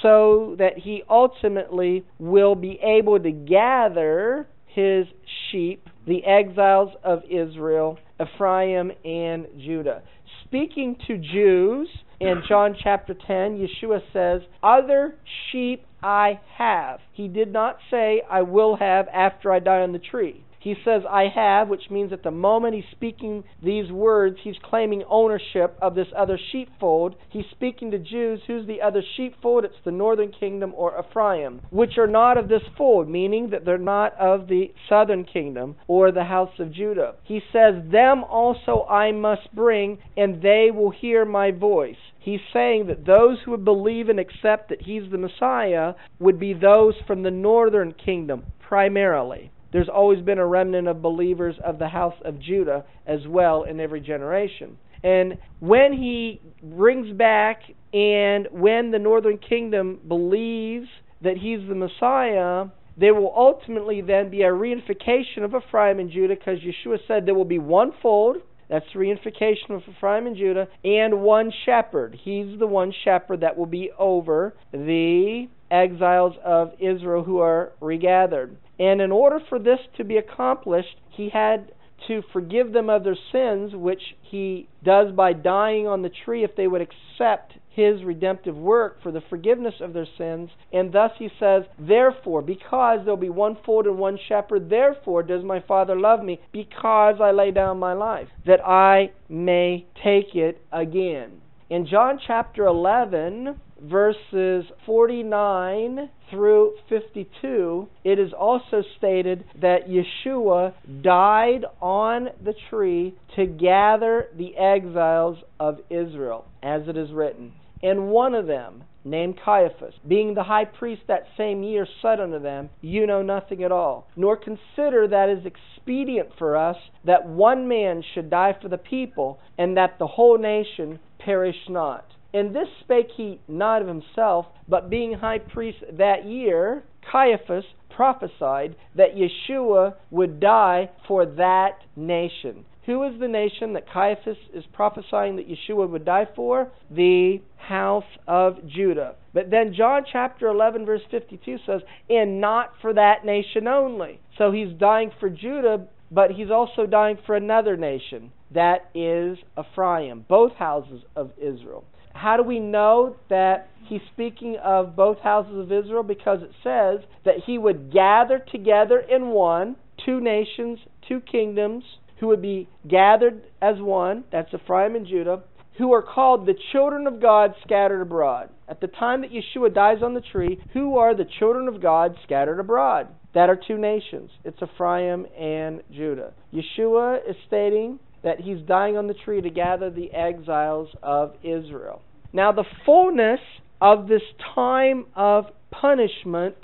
so that he ultimately will be able to gather his sheep, the exiles of Israel, Ephraim and Judah. Speaking to Jews, in John chapter 10, Yeshua says, other sheep I have. He did not say, I will have after I die on the tree. He says, I have, which means at the moment he's speaking these words, he's claiming ownership of this other sheepfold. He's speaking to Jews. Who's the other sheepfold? It's the northern kingdom or Ephraim, which are not of this fold, meaning that they're not of the southern kingdom or the house of Judah. He says, them also I must bring, and they will hear my voice. He's saying that those who would believe and accept that he's the Messiah would be those from the northern kingdom primarily. There's always been a remnant of believers of the house of Judah as well in every generation. And when he brings back and when the northern kingdom believes that he's the Messiah, there will ultimately then be a reunification of Ephraim and Judah, because Yeshua said there will be one fold, That's the reunification of Ephraim and Judah, and one shepherd. He's the one shepherd that will be over the exiles of Israel who are regathered. And in order for this to be accomplished, he had to forgive them of their sins, which he does by dying on the tree if they would accept his redemptive work for the forgiveness of their sins. And thus he says, therefore, because there will be one fold and one shepherd, therefore does my Father love me, because I lay down my life, that I may take it again. In John chapter 11, verses 49 through 52, it is also stated that Yeshua died on the tree to gather the exiles of Israel, as it is written. And one of them, named Caiaphas, being the high priest that same year, said unto them, You know nothing at all, nor consider that it is expedient for us that one man should die for the people, and that the whole nation perish not. And this spake he not of himself, but being high priest that year, Caiaphas prophesied that Yeshua would die for that nation. Who is the nation that Caiaphas is prophesying that Yeshua would die for? The house of Judah. But then John chapter 11 verse 52 says, And not for that nation only. So he's dying for Judah, but he's also dying for another nation. That is Ephraim, both houses of Israel. How do we know that he's speaking of both houses of Israel? Because it says that he would gather together in one, two nations, two kingdoms, who would be gathered as one, that's Ephraim and Judah, who are called the children of God scattered abroad. At the time that Yeshua dies on the tree, who are the children of God scattered abroad? That are two nations. It's Ephraim and Judah. Yeshua is stating that he's dying on the tree to gather the exiles of Israel. Now the fullness of this time of punishment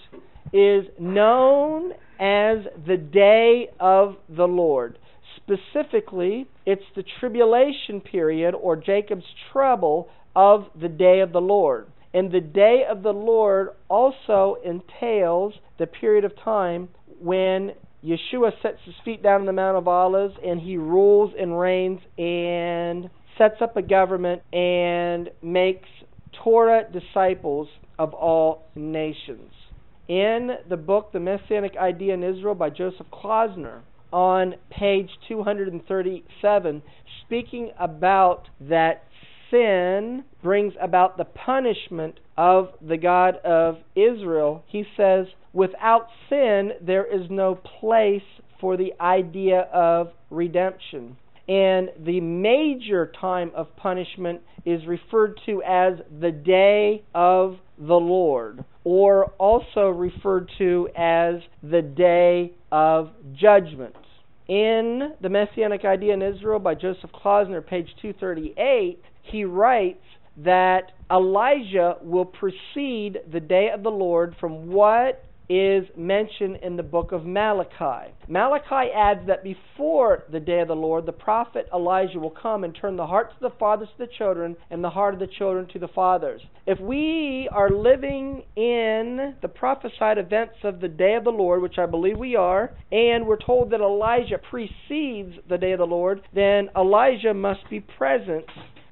is known as the day of the Lord. Specifically, it's the tribulation period or Jacob's trouble of the day of the Lord. And the day of the Lord also entails the period of time when Yeshua sets his feet down on the Mount of Olives and he rules and reigns and sets up a government and makes Torah disciples of all nations. In the book, The Messianic Idea in Israel by Joseph Klausner, on page 237, speaking about that sin brings about the punishment of the God of Israel, he says, without sin there is no place for the idea of redemption. And the major time of punishment is referred to as the day of the Lord, or also referred to as the day of judgment. In The Messianic Idea in Israel by Joseph Klausner, page 238, he writes that Elijah will precede the day of the Lord from what is mentioned in the book of Malachi. Malachi adds that before the day of the Lord, the prophet Elijah will come and turn the hearts of the fathers to the children and the heart of the children to the fathers. If we are living in the prophesied events of the day of the Lord, which I believe we are, and we're told that Elijah precedes the day of the Lord, then Elijah must be present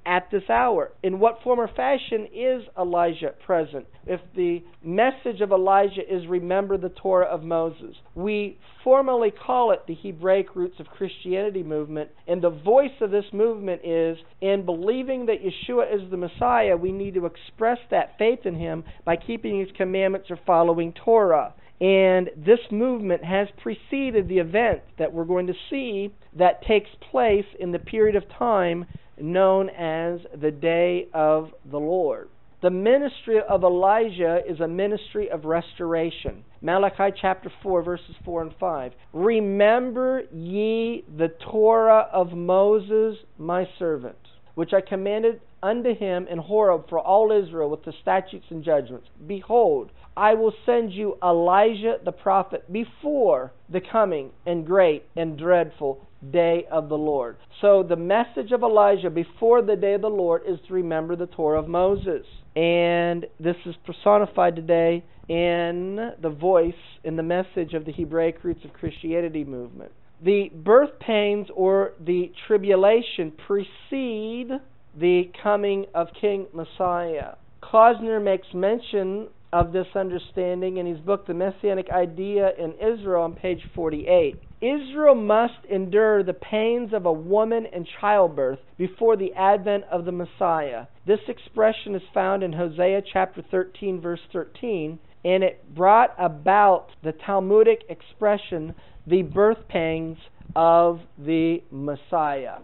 at this hour. In what form or fashion is Elijah present? If the message of Elijah is remember the Torah of Moses, we formally call it the Hebraic Roots of Christianity movement, and the voice of this movement is, in believing that Yeshua is the Messiah, we need to express that faith in him by keeping his commandments or following Torah. And this movement has preceded the event that we're going to see that takes place in the period of time known as the Day of the Lord. The ministry of Elijah is a ministry of restoration. Malachi chapter 4, verses 4 and 5. Remember ye the Torah of Moses, my servant, which I commanded unto him in Horeb for all Israel with the statutes and judgments. Behold, I will send you Elijah the prophet before the coming and great and dreadful day of the Lord. So the message of Elijah before the day of the Lord is to remember the Torah of Moses. And this is personified today in the voice, in the message of the Hebraic Roots of Christianity movement. the birth pains or the tribulation precede the coming of King Messiah. Klausner makes mention of this understanding in his book, The Messianic Idea in Israel, on page 48. Israel must endure the pains of a woman in childbirth before the advent of the Messiah. This expression is found in Hosea chapter 13, verse 13, and it brought about the Talmudic expression, the birth pangs of the Messiah.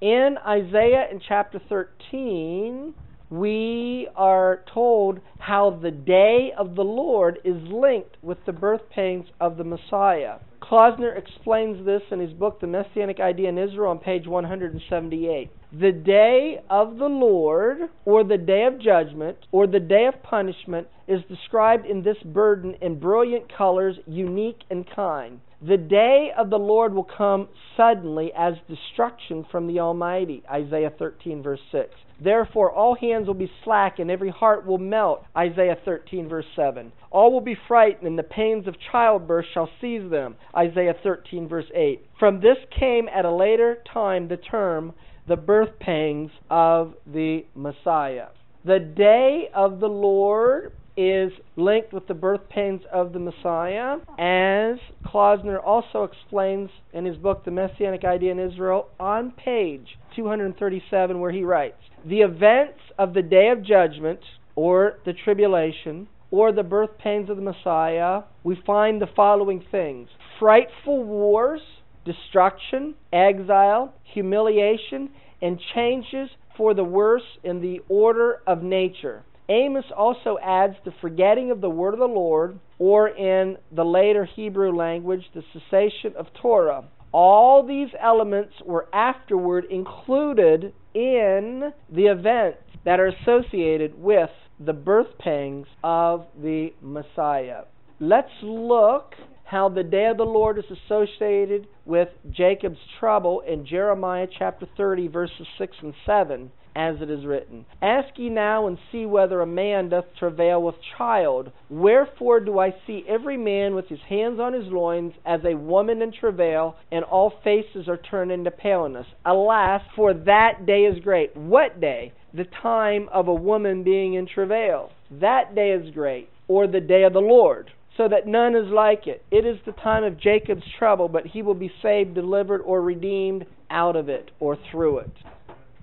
In Isaiah in chapter 13, we are told how the day of the Lord is linked with the birth pangs of the Messiah. Klausner explains this in his book, The Messianic Idea in Israel, on page 178. The day of the Lord, or the day of judgment, or the day of punishment, is described in this burden in brilliant colors, unique and kind. The day of the Lord will come suddenly as destruction from the Almighty, Isaiah 13, verse 6. Therefore, all hands will be slack and every heart will melt, Isaiah 13, verse 7. All will be frightened and the pains of childbirth shall seize them, Isaiah 13, verse 8. From this came at a later time the term, the birth pangs of the Messiah. The day of the Lord is linked with the birth pains of the Messiah, as Klausner also explains in his book, The Messianic Idea in Israel, on page 237, where he writes, the events of the day of judgment, or the tribulation, or the birth pains of the Messiah, we find the following things: frightful wars, destruction, exile, humiliation, and changes for the worse in the order of nature. Amos also adds the forgetting of the word of the Lord, or in the later Hebrew language, the cessation of Torah. All these elements were afterward included in the events that are associated with the birth pangs of the Messiah. Let's look how the day of the Lord is associated with Jacob's trouble in Jeremiah chapter 30, verses 6 and 7. As it is written, ask ye now and see whether a man doth travail with child. Wherefore do I see every man with his hands on his loins as a woman in travail, and all faces are turned into paleness. Alas, for that day is great. What day? The time of a woman being in travail. That day is great, or the day of the Lord, so that none is like it. It is the time of Jacob's trouble, but he will be saved, delivered, or redeemed out of it, or through it.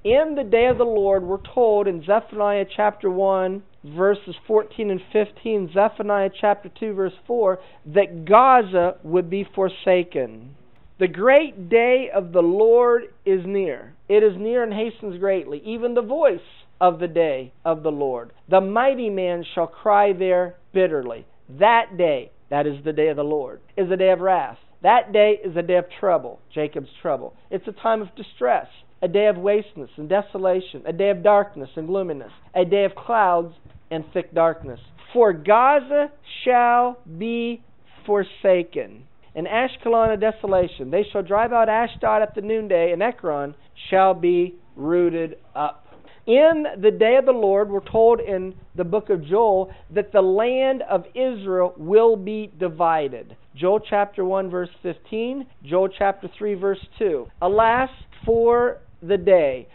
In the day of the Lord, we're told in Zephaniah chapter 1, verses 14 and 15, Zephaniah chapter 2, verse 4, that Gaza would be forsaken. The great day of the Lord is near. It is near and hastens greatly, even the voice of the day of the Lord. The mighty man shall cry there bitterly. That day, that is the day of the Lord, is a day of wrath. That day is a day of trouble, Jacob's trouble. It's a time of distress, a day of wasteness and desolation, a day of darkness and gloominess, a day of clouds and thick darkness. For Gaza shall be forsaken, and Ashkelon a desolation. They shall drive out Ashdod at the noonday, and Ekron shall be rooted up. In the day of the Lord, we're told in the book of Joel that the land of Israel will be divided. Joel chapter 1, verse 15, Joel chapter 3, verse 2. Alas, for the day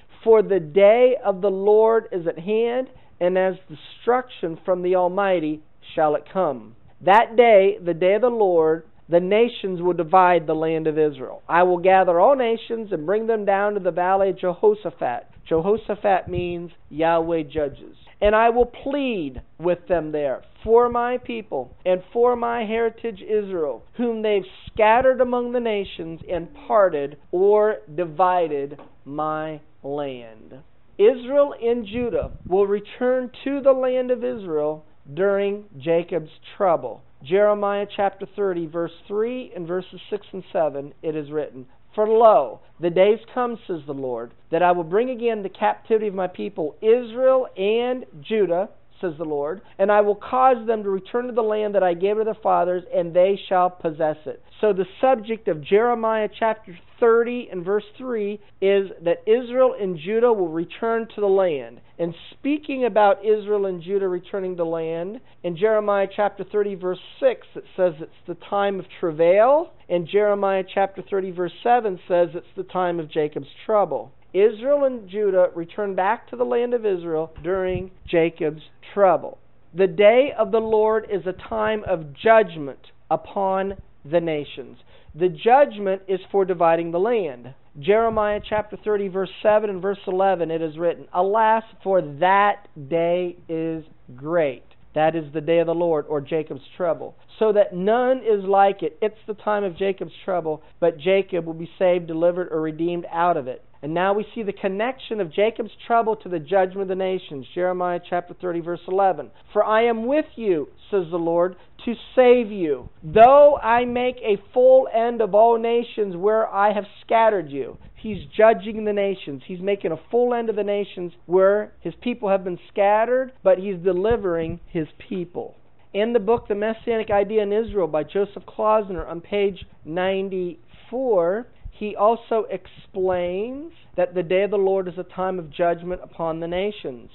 of the Lord is at hand, and as destruction from the Almighty shall it come. That day, the day of the Lord, the nations will divide the land of Israel. I will gather all nations and bring them down to the valley of Jehoshaphat. Jehoshaphat means Yahweh judges. And I will plead with them there for my people and for my heritage Israel, whom they've scattered among the nations and parted or divided my land. Israel and Judah will return to the land of Israel during Jacob's trouble. Jeremiah chapter 30, verse 3 and verses 6 and 7, it is written, for lo, the days come, says the Lord, that I will bring again the captivity of my people Israel and Judah, says the Lord, and I will cause them to return to the land that I gave to their fathers, and they shall possess it. So the subject of Jeremiah chapter 30 and verse 3 is that Israel and Judah will return to the land. And speaking about Israel and Judah returning to the land, in Jeremiah chapter 30 verse 6 it says it's the time of travail, and Jeremiah chapter 30 verse 7 says it's the time of Jacob's trouble. Israel and Judah returned back to the land of Israel during Jacob's trouble. The day of the Lord is a time of judgment upon the nations. The judgment is for dividing the land. Jeremiah chapter 30 verse 7 and verse 11, it is written, "Alas, for that day is great." That is the day of the Lord, or Jacob's trouble. So that none is like it. It's the time of Jacob's trouble, but Jacob will be saved, delivered, or redeemed out of it. And now we see the connection of Jacob's trouble to the judgment of the nations. Jeremiah chapter 30, verse 11. "For I am with you, says the Lord, to save you, though I make a full end of all nations where I have scattered you." He's judging the nations. He's making a full end of the nations where his people have been scattered, but he's delivering his people. In the book, The Messianic Idea in Israel by Joseph Klausner on page 94, he also explains that the day of the Lord is a time of judgment upon the nations.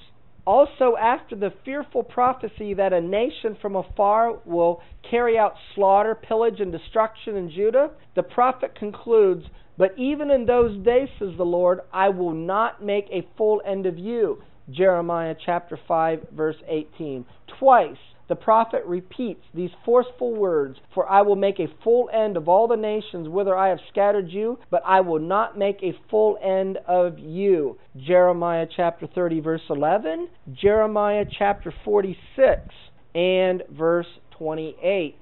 Also, after the fearful prophecy that a nation from afar will carry out slaughter, pillage, and destruction in Judah, the prophet concludes, "But even in those days, says the Lord, I will not make a full end of you." Jeremiah chapter 5, verse 18. Twice the prophet repeats these forceful words, "For I will make a full end of all the nations whither I have scattered you, but I will not make a full end of you." Jeremiah chapter 30 verse 11, Jeremiah chapter 46 and verse 28.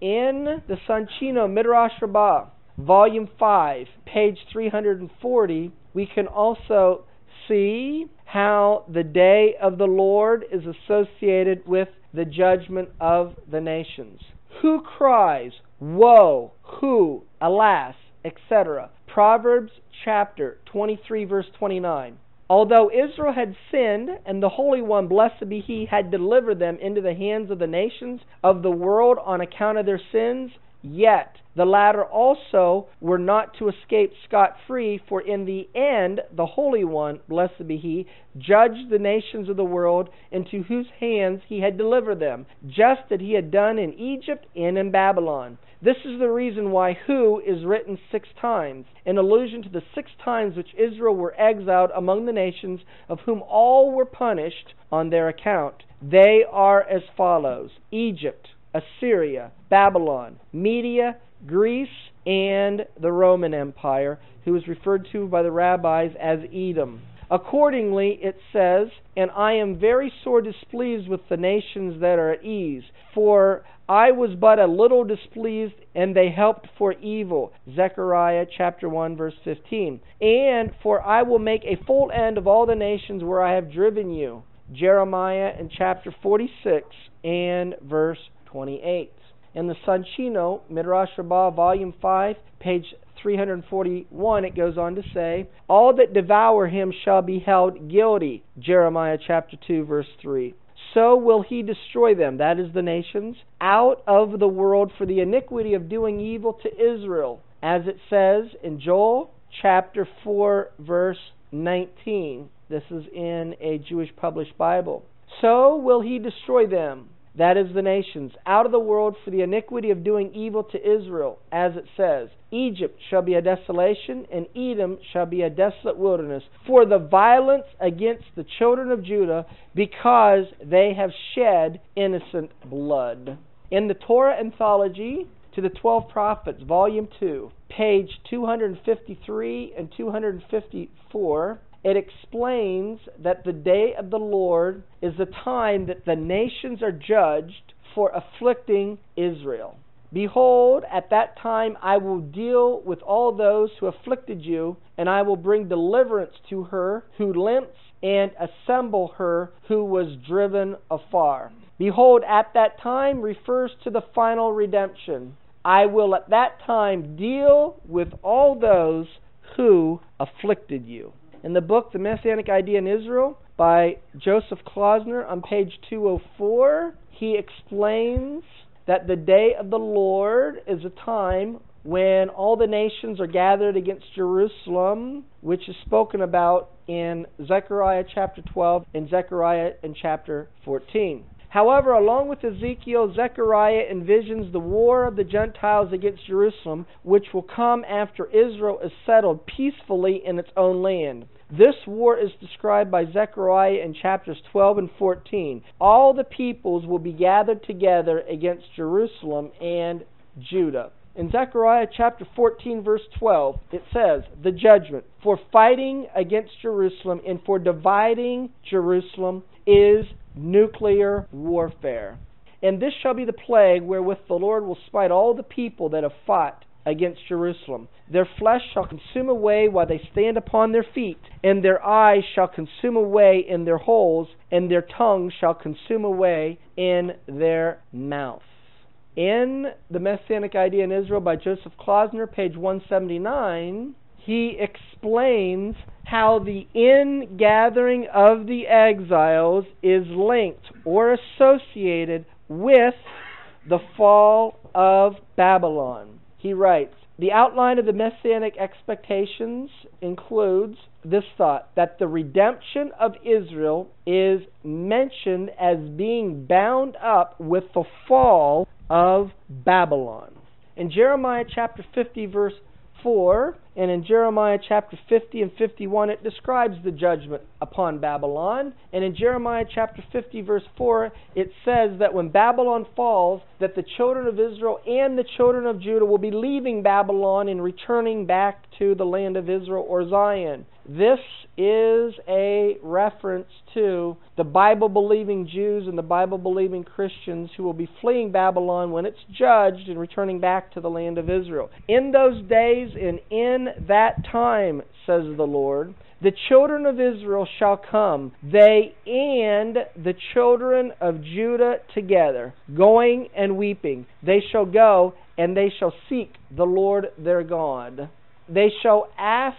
In the Sanchino Midrash Rabbah, volume 5, page 340, we can also see how the day of the Lord is associated with the judgment of the nations. "Who cries, woe, who, alas," etc. Proverbs chapter 23, verse 29. "Although Israel had sinned, and the Holy One, blessed be He, had delivered them into the hands of the nations of the world on account of their sins, yet the latter also were not to escape scot-free, for in the end the Holy One, blessed be He, judged the nations of the world, into whose hands He had delivered them, just as He had done in Egypt and in Babylon." This is the reason why "who" is written 6 times, in allusion to the 6 times which Israel were exiled among the nations, of whom all were punished on their account. They are as follows: Egypt, Assyria, Babylon, Media, Greece, and the Roman Empire, who is referred to by the rabbis as Edom. Accordingly, it says, "And I am very sore displeased with the nations that are at ease, for I was but a little displeased, and they helped for evil." Zechariah chapter 1, verse 15. "And for I will make a full end of all the nations where I have driven you." Jeremiah in chapter 46 and verse 28. In the Sanchino Midrash Rabbah, volume 5, page 341, it goes on to say, "All that devour him shall be held guilty." Jeremiah chapter 2, verse 3. "So will he destroy them," that is the nations, "out of the world for the iniquity of doing evil to Israel," as it says in Joel chapter 4, verse 19. This is in a Jewish published Bible. "So will he destroy them," that is the nations, "out of the world for the iniquity of doing evil to Israel," as it says, "Egypt shall be a desolation, and Edom shall be a desolate wilderness, for the violence against the children of Judah, because they have shed innocent blood." In the Torah Anthology to the 12 Prophets, volume 2, page 253 and 254, it explains that the day of the Lord is the time that the nations are judged for afflicting Israel. "Behold, at that time I will deal with all those who afflicted you, and I will bring deliverance to her who limps, and assemble her who was driven afar." "Behold, at that time" refers to the final redemption. "I will at that time deal with all those who afflicted you." In the book, The Messianic Idea in Israel, by Joseph Klausner on page 204. He explains that the day of the Lord is a time when all the nations are gathered against Jerusalem, which is spoken about in Zechariah chapter 12 and Zechariah in chapter 14. However, along with Ezekiel, Zechariah envisions the war of the Gentiles against Jerusalem, which will come after Israel is settled peacefully in its own land. This war is described by Zechariah in chapters 12 and 14. All the peoples will be gathered together against Jerusalem and Judah. In Zechariah chapter 14, verse 12, it says, "The judgment for fighting against Jerusalem and for dividing Jerusalem is nuclear warfare. And this shall be the plague wherewith the Lord will smite all the people that have fought against Jerusalem. Their flesh shall consume away while they stand upon their feet, and their eyes shall consume away in their holes, and their tongue shall consume away in their mouth." In The Messianic Idea in Israel by Joseph Klausner, page 179, he explains how the ingathering of the exiles is linked or associated with the fall of Babylon. He writes, "The outline of the Messianic expectations includes this thought, that the redemption of Israel is mentioned as being bound up with the fall of Babylon." In Jeremiah chapter 50 verse 4 and in Jeremiah chapter 50 and 51 it describes the judgment upon Babylon, and in Jeremiah chapter 50 verse 4 it says that when Babylon falls, that the children of Israel and the children of Judah will be leaving Babylon and returning back to the land of Israel or Zion. This is a reference to the Bible-believing Jews and the Bible-believing Christians who will be fleeing Babylon when it's judged and returning back to the land of Israel. "In those days and in that time, says the Lord, the children of Israel shall come, they and the children of Judah together, going and weeping. They shall go and they shall seek the Lord their God. They shall ask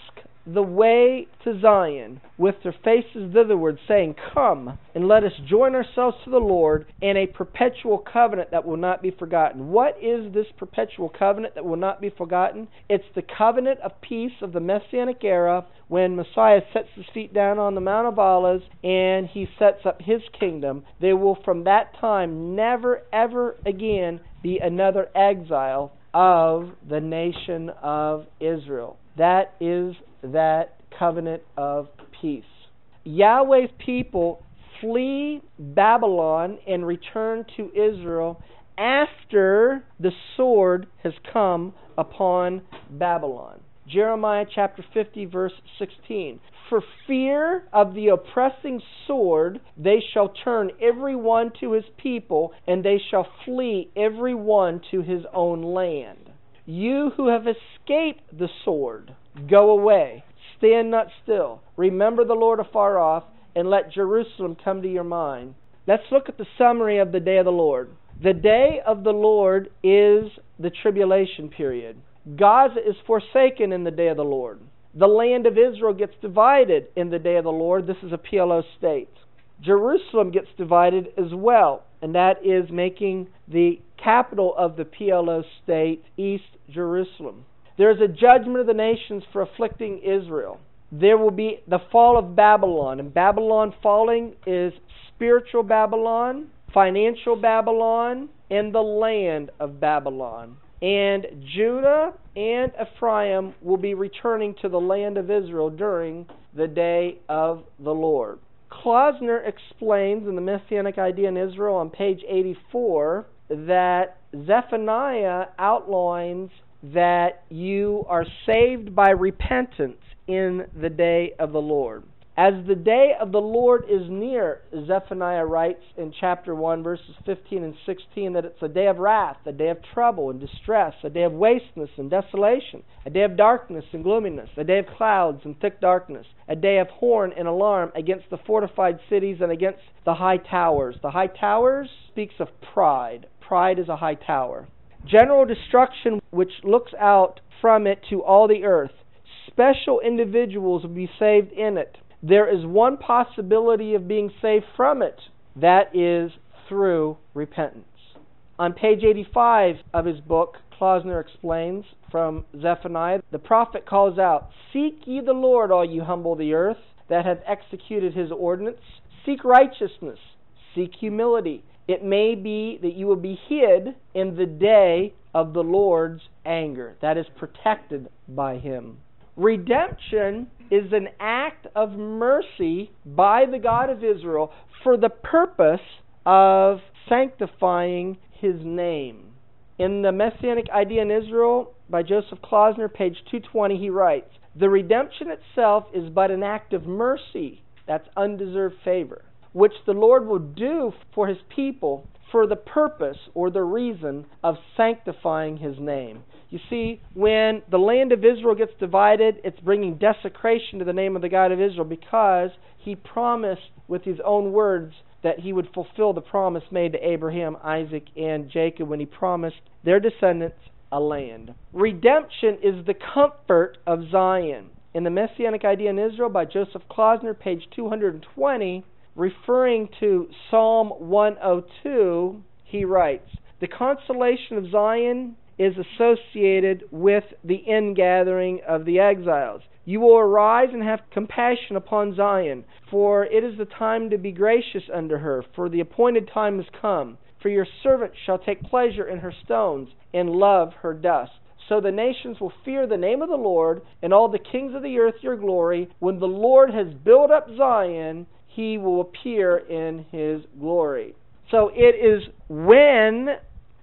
the way to Zion with their faces thitherward, saying, Come, and let us join ourselves to the Lord in a perpetual covenant that will not be forgotten." What is this perpetual covenant that will not be forgotten? It's the covenant of peace of the Messianic era when Messiah sets his feet down on the Mount of Olives and he sets up his kingdom. There will from that time never ever again be another exile of the nation of Israel. That is that covenant of peace. Yahweh's people flee Babylon and return to Israel after the sword has come upon Babylon. Jeremiah chapter 50 verse 16. "For fear of the oppressing sword, they shall turn every one to his people, and they shall flee every one to his own land. You who have escaped the sword, go away, stand not still. Remember the Lord afar off, and let Jerusalem come to your mind." Let's look at the summary of the day of the Lord. The day of the Lord is the tribulation period. Gaza is forsaken in the day of the Lord. The land of Israel gets divided in the day of the Lord. This is a PLO state. Jerusalem gets divided as well, and that is making the capital of the PLO state East Jerusalem. There is a judgment of the nations for afflicting Israel. There will be the fall of Babylon, and Babylon falling is spiritual Babylon, financial Babylon, and the land of Babylon. And Judah and Ephraim will be returning to the land of Israel during the day of the Lord. Klausner explains in The Messianic Idea in Israel on page 84 that Zephaniah outlines that you are saved by repentance in the day of the Lord. As the day of the Lord is near, Zephaniah writes in chapter 1, verses 15 and 16, that it's a day of wrath, a day of trouble and distress, a day of wasteness and desolation, a day of darkness and gloominess, a day of clouds and thick darkness, a day of horn and alarm against the fortified cities and against the high towers. The high towers speaks of pride. Pride is a high tower. General destruction which looks out from it to all the earth. Special individuals will be saved in it. there is one possibility of being saved from it. That is through repentance. On page 85 of his book, Klausner explains from Zephaniah, the prophet calls out, "Seek ye the Lord, all you humble the earth, that have executed his ordinance. Seek righteousness, seek humility. It may be that you will be hid in the day of the Lord's anger," that is, protected by him. Redemption is an act of mercy by the God of Israel for the purpose of sanctifying his name. In The Messianic Idea in Israel by Joseph Klausner, page 220, he writes, "The redemption itself is but an act of mercy," that's undeserved favor, "which the Lord will do for his people for the purpose or the reason of sanctifying his name." You see, when the land of Israel gets divided, it's bringing desecration to the name of the God of Israel, because he promised with his own words that he would fulfill the promise made to Abraham, Isaac, and Jacob when he promised their descendants a land. Redemption is the comfort of Zion. In The Messianic Idea in Israel by Joseph Klausner, page 220, referring to Psalm 102, he writes, "The consolation of Zion is associated with the ingathering of the exiles. You will arise and have compassion upon Zion, for it is the time to be gracious unto her, for the appointed time is come. For your servant shall take pleasure in her stones, and love her dust. So the nations will fear the name of the Lord, and all the kings of the earth your glory. When the Lord has built up Zion, he will appear in his glory." So it is when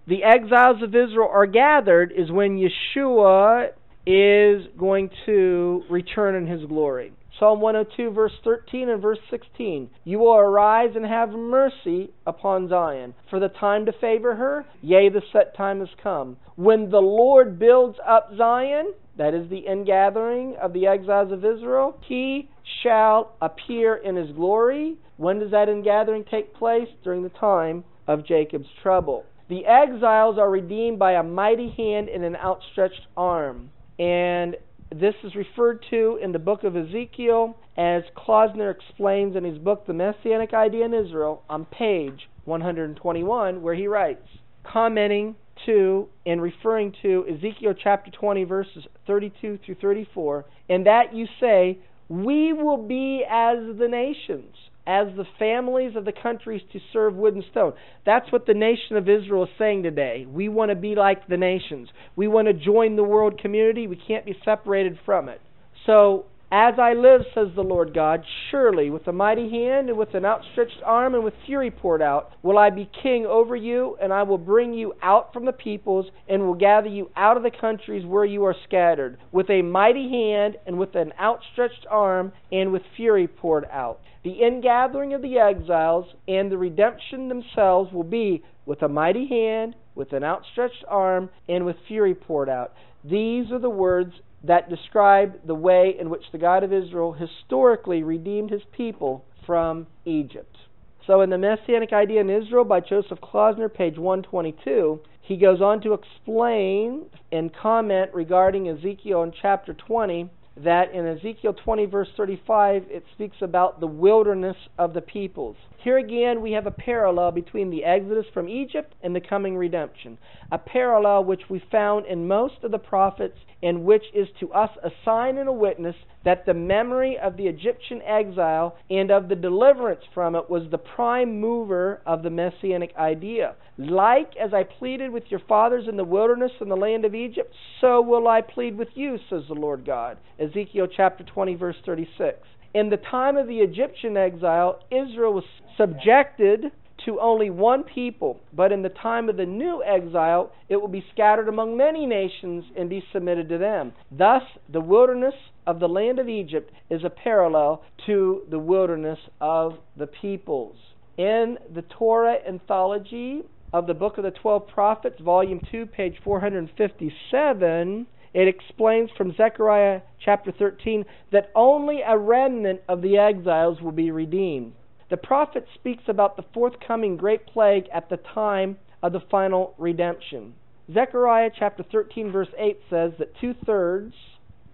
the exiles of Israel are gathered is when Yeshua is going to return in his glory. Psalm 102, verse 13 and verse 16. "You will arise and have mercy upon Zion, for the time to favor her, yea, the set time has come. When the Lord builds up Zion," that is the ingathering of the exiles of Israel, "he shall appear in his glory." When does that ingathering take place? During the time of Jacob's trouble. The exiles are redeemed by a mighty hand and an outstretched arm. And this is referred to in the book of Ezekiel, as Klausner explains in his book, The Messianic Idea in Israel, on page 121, where he writes, commenting to and referring to Ezekiel chapter 20, verses 32 through 34, "And that you say, we will be as the nations, as the families of the countries to serve wood and stone." That's what the nation of Israel is saying today. We want to be like the nations. We want to join the world community. We can't be separated from it. "So, as I live, says the Lord God, surely with a mighty hand and with an outstretched arm and with fury poured out, will I be king over you, and I will bring you out from the peoples and will gather you out of the countries where you are scattered, with a mighty hand and with an outstretched arm and with fury poured out." The ingathering of the exiles and the redemption themselves will be with a mighty hand, with an outstretched arm, and with fury poured out. These are the words that describe the way in which the God of Israel historically redeemed his people from Egypt. So in The Messianic Idea in Israel by Joseph Klausner, page 122, he goes on to explain and comment regarding Ezekiel in chapter 20, that in Ezekiel 20, verse 35, it speaks about the wilderness of the peoples. Here again, we have a parallel between the exodus from Egypt and the coming redemption, a parallel which we found in most of the prophets, and which is to us a sign and a witness that the memory of the Egyptian exile and of the deliverance from it was the prime mover of the Messianic idea. "Like as I pleaded with your fathers in the wilderness in the land of Egypt, so will I plead with you, says the Lord God." Ezekiel chapter 20, verse 36. In the time of the Egyptian exile, Israel was subjected to only one people, but in the time of the new exile, it will be scattered among many nations and be submitted to them. Thus, the wilderness of the land of Egypt is a parallel to the wilderness of the peoples. In the Torah Anthology of the Book of the 12 Prophets, Volume 2, page 457, it explains from Zechariah chapter 13 that only a remnant of the exiles will be redeemed. The prophet speaks about the forthcoming great plague at the time of the final redemption. Zechariah chapter 13, verse 8 says that two-thirds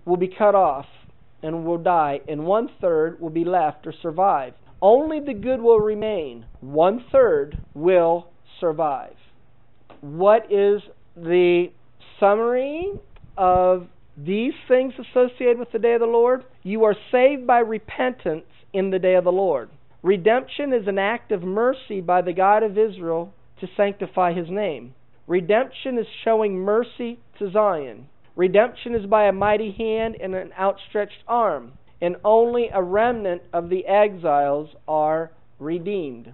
will be cut off. and will die, and 1/3 will be left or survive. Only the good will remain. 1/3 will survive. What is the summary of these things associated with the day of the Lord? You are saved by repentance in the day of the Lord. Redemption is an act of mercy by the God of Israel to sanctify his name. Redemption is showing mercy to Zion. Redemption is by a mighty hand and an outstretched arm, and only a remnant of the exiles are redeemed.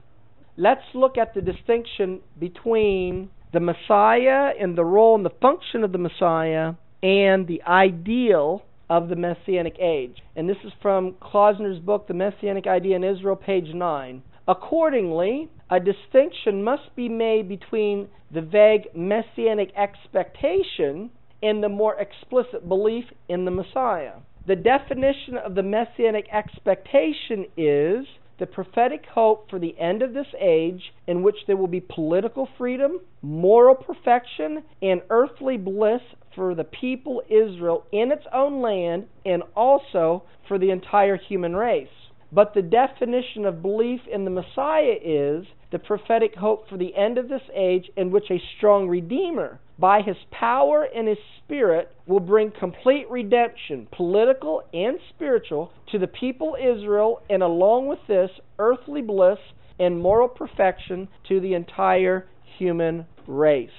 Let's look at the distinction between the Messiah and the role and the function of the Messiah and the ideal of the Messianic age. And this is from Klausner's book, The Messianic Idea in Israel, page 9. Accordingly, a distinction must be made between the vague Messianic expectation and the more explicit belief in the Messiah. The definition of the Messianic expectation is the prophetic hope for the end of this age in which there will be political freedom, moral perfection, and earthly bliss for the people Israel in its own land and also for the entire human race. But the definition of belief in the Messiah is the prophetic hope for the end of this age in which a strong Redeemer, by his power and his Spirit, will bring complete redemption, political and spiritual, to the people Israel, and along with this, earthly bliss and moral perfection to the entire human race.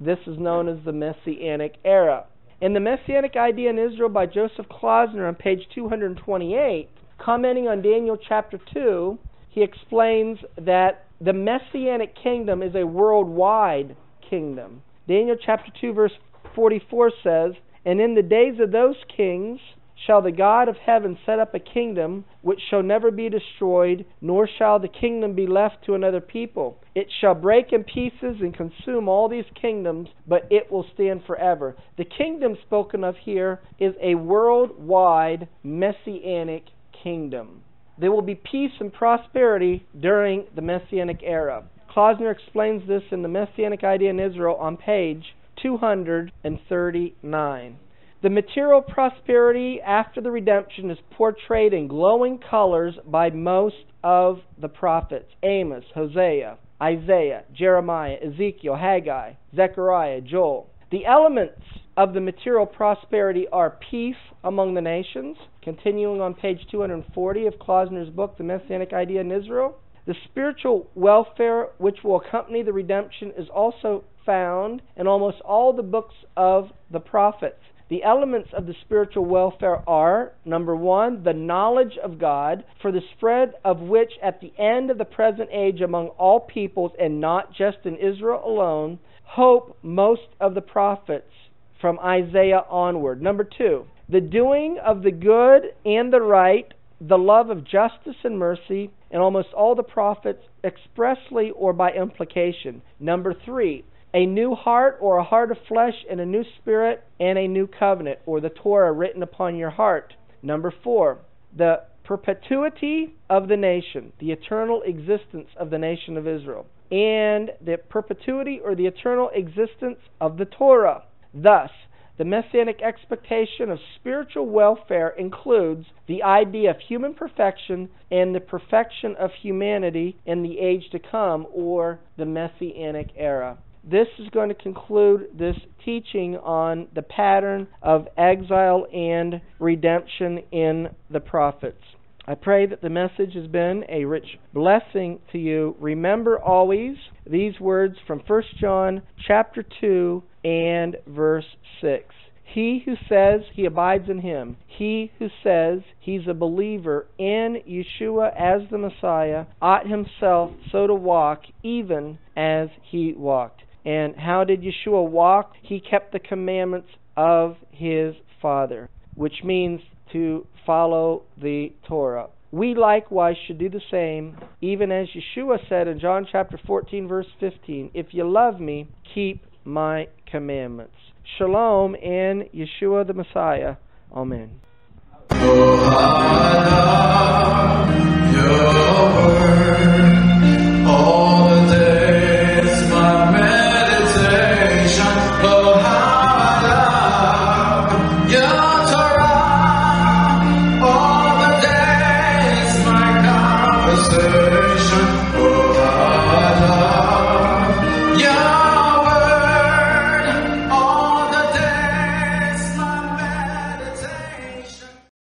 This is known as the Messianic era. In The Messianic Idea in Israel by Joseph Klausner on page 228, commenting on Daniel chapter 2, he explains that the Messianic kingdom is a worldwide kingdom. Daniel chapter 2 verse 44 says, "And in the days of those kings shall the God of heaven set up a kingdom which shall never be destroyed, nor shall the kingdom be left to another people. It shall break in pieces and consume all these kingdoms, but it will stand forever." The kingdom spoken of here is a worldwide Messianic kingdom. There will be peace and prosperity during the Messianic era. Klausner explains this in The Messianic Idea in Israel on page 239. The material prosperity after the redemption is portrayed in glowing colors by most of the prophets: Amos, Hosea, Isaiah, Jeremiah, Ezekiel, Haggai, Zechariah, Joel. The elements of the material prosperity are peace among the nations, continuing on page 240 of Klausner's book, The Messianic Idea in Israel. The spiritual welfare which will accompany the redemption is also found in almost all the books of the prophets. The elements of the spiritual welfare are, number one, the knowledge of God, for the spread of which at the end of the present age among all peoples and not just in Israel alone, hope most of the prophets from Isaiah onward. Number two, the doing of the good and the right, the love of justice and mercy, and almost all the prophets expressly or by implication. Number three, a new heart or a heart of flesh and a new spirit and a new covenant, or the Torah written upon your heart. Number four, the perpetuity of the nation, the eternal existence of the nation of Israel, and the perpetuity or the eternal existence of the Torah. Thus, the Messianic expectation of spiritual welfare includes the idea of human perfection and the perfection of humanity in the age to come, or the Messianic era. This is going to conclude this teaching on the pattern of exile and redemption in the prophets. I pray that the message has been a rich blessing to you. Remember always these words from 1 John chapter 2 and verse 6. He who says he abides in him, he who says he's a believer in Yeshua as the Messiah, ought himself so to walk even as he walked. And how did Yeshua walk? He kept the commandments of his Father, which means to follow the Torah. We likewise should do the same, even as Yeshua said in John chapter 14, verse 15, "If you love me, keep my commandments." Shalom in Yeshua the Messiah. Amen.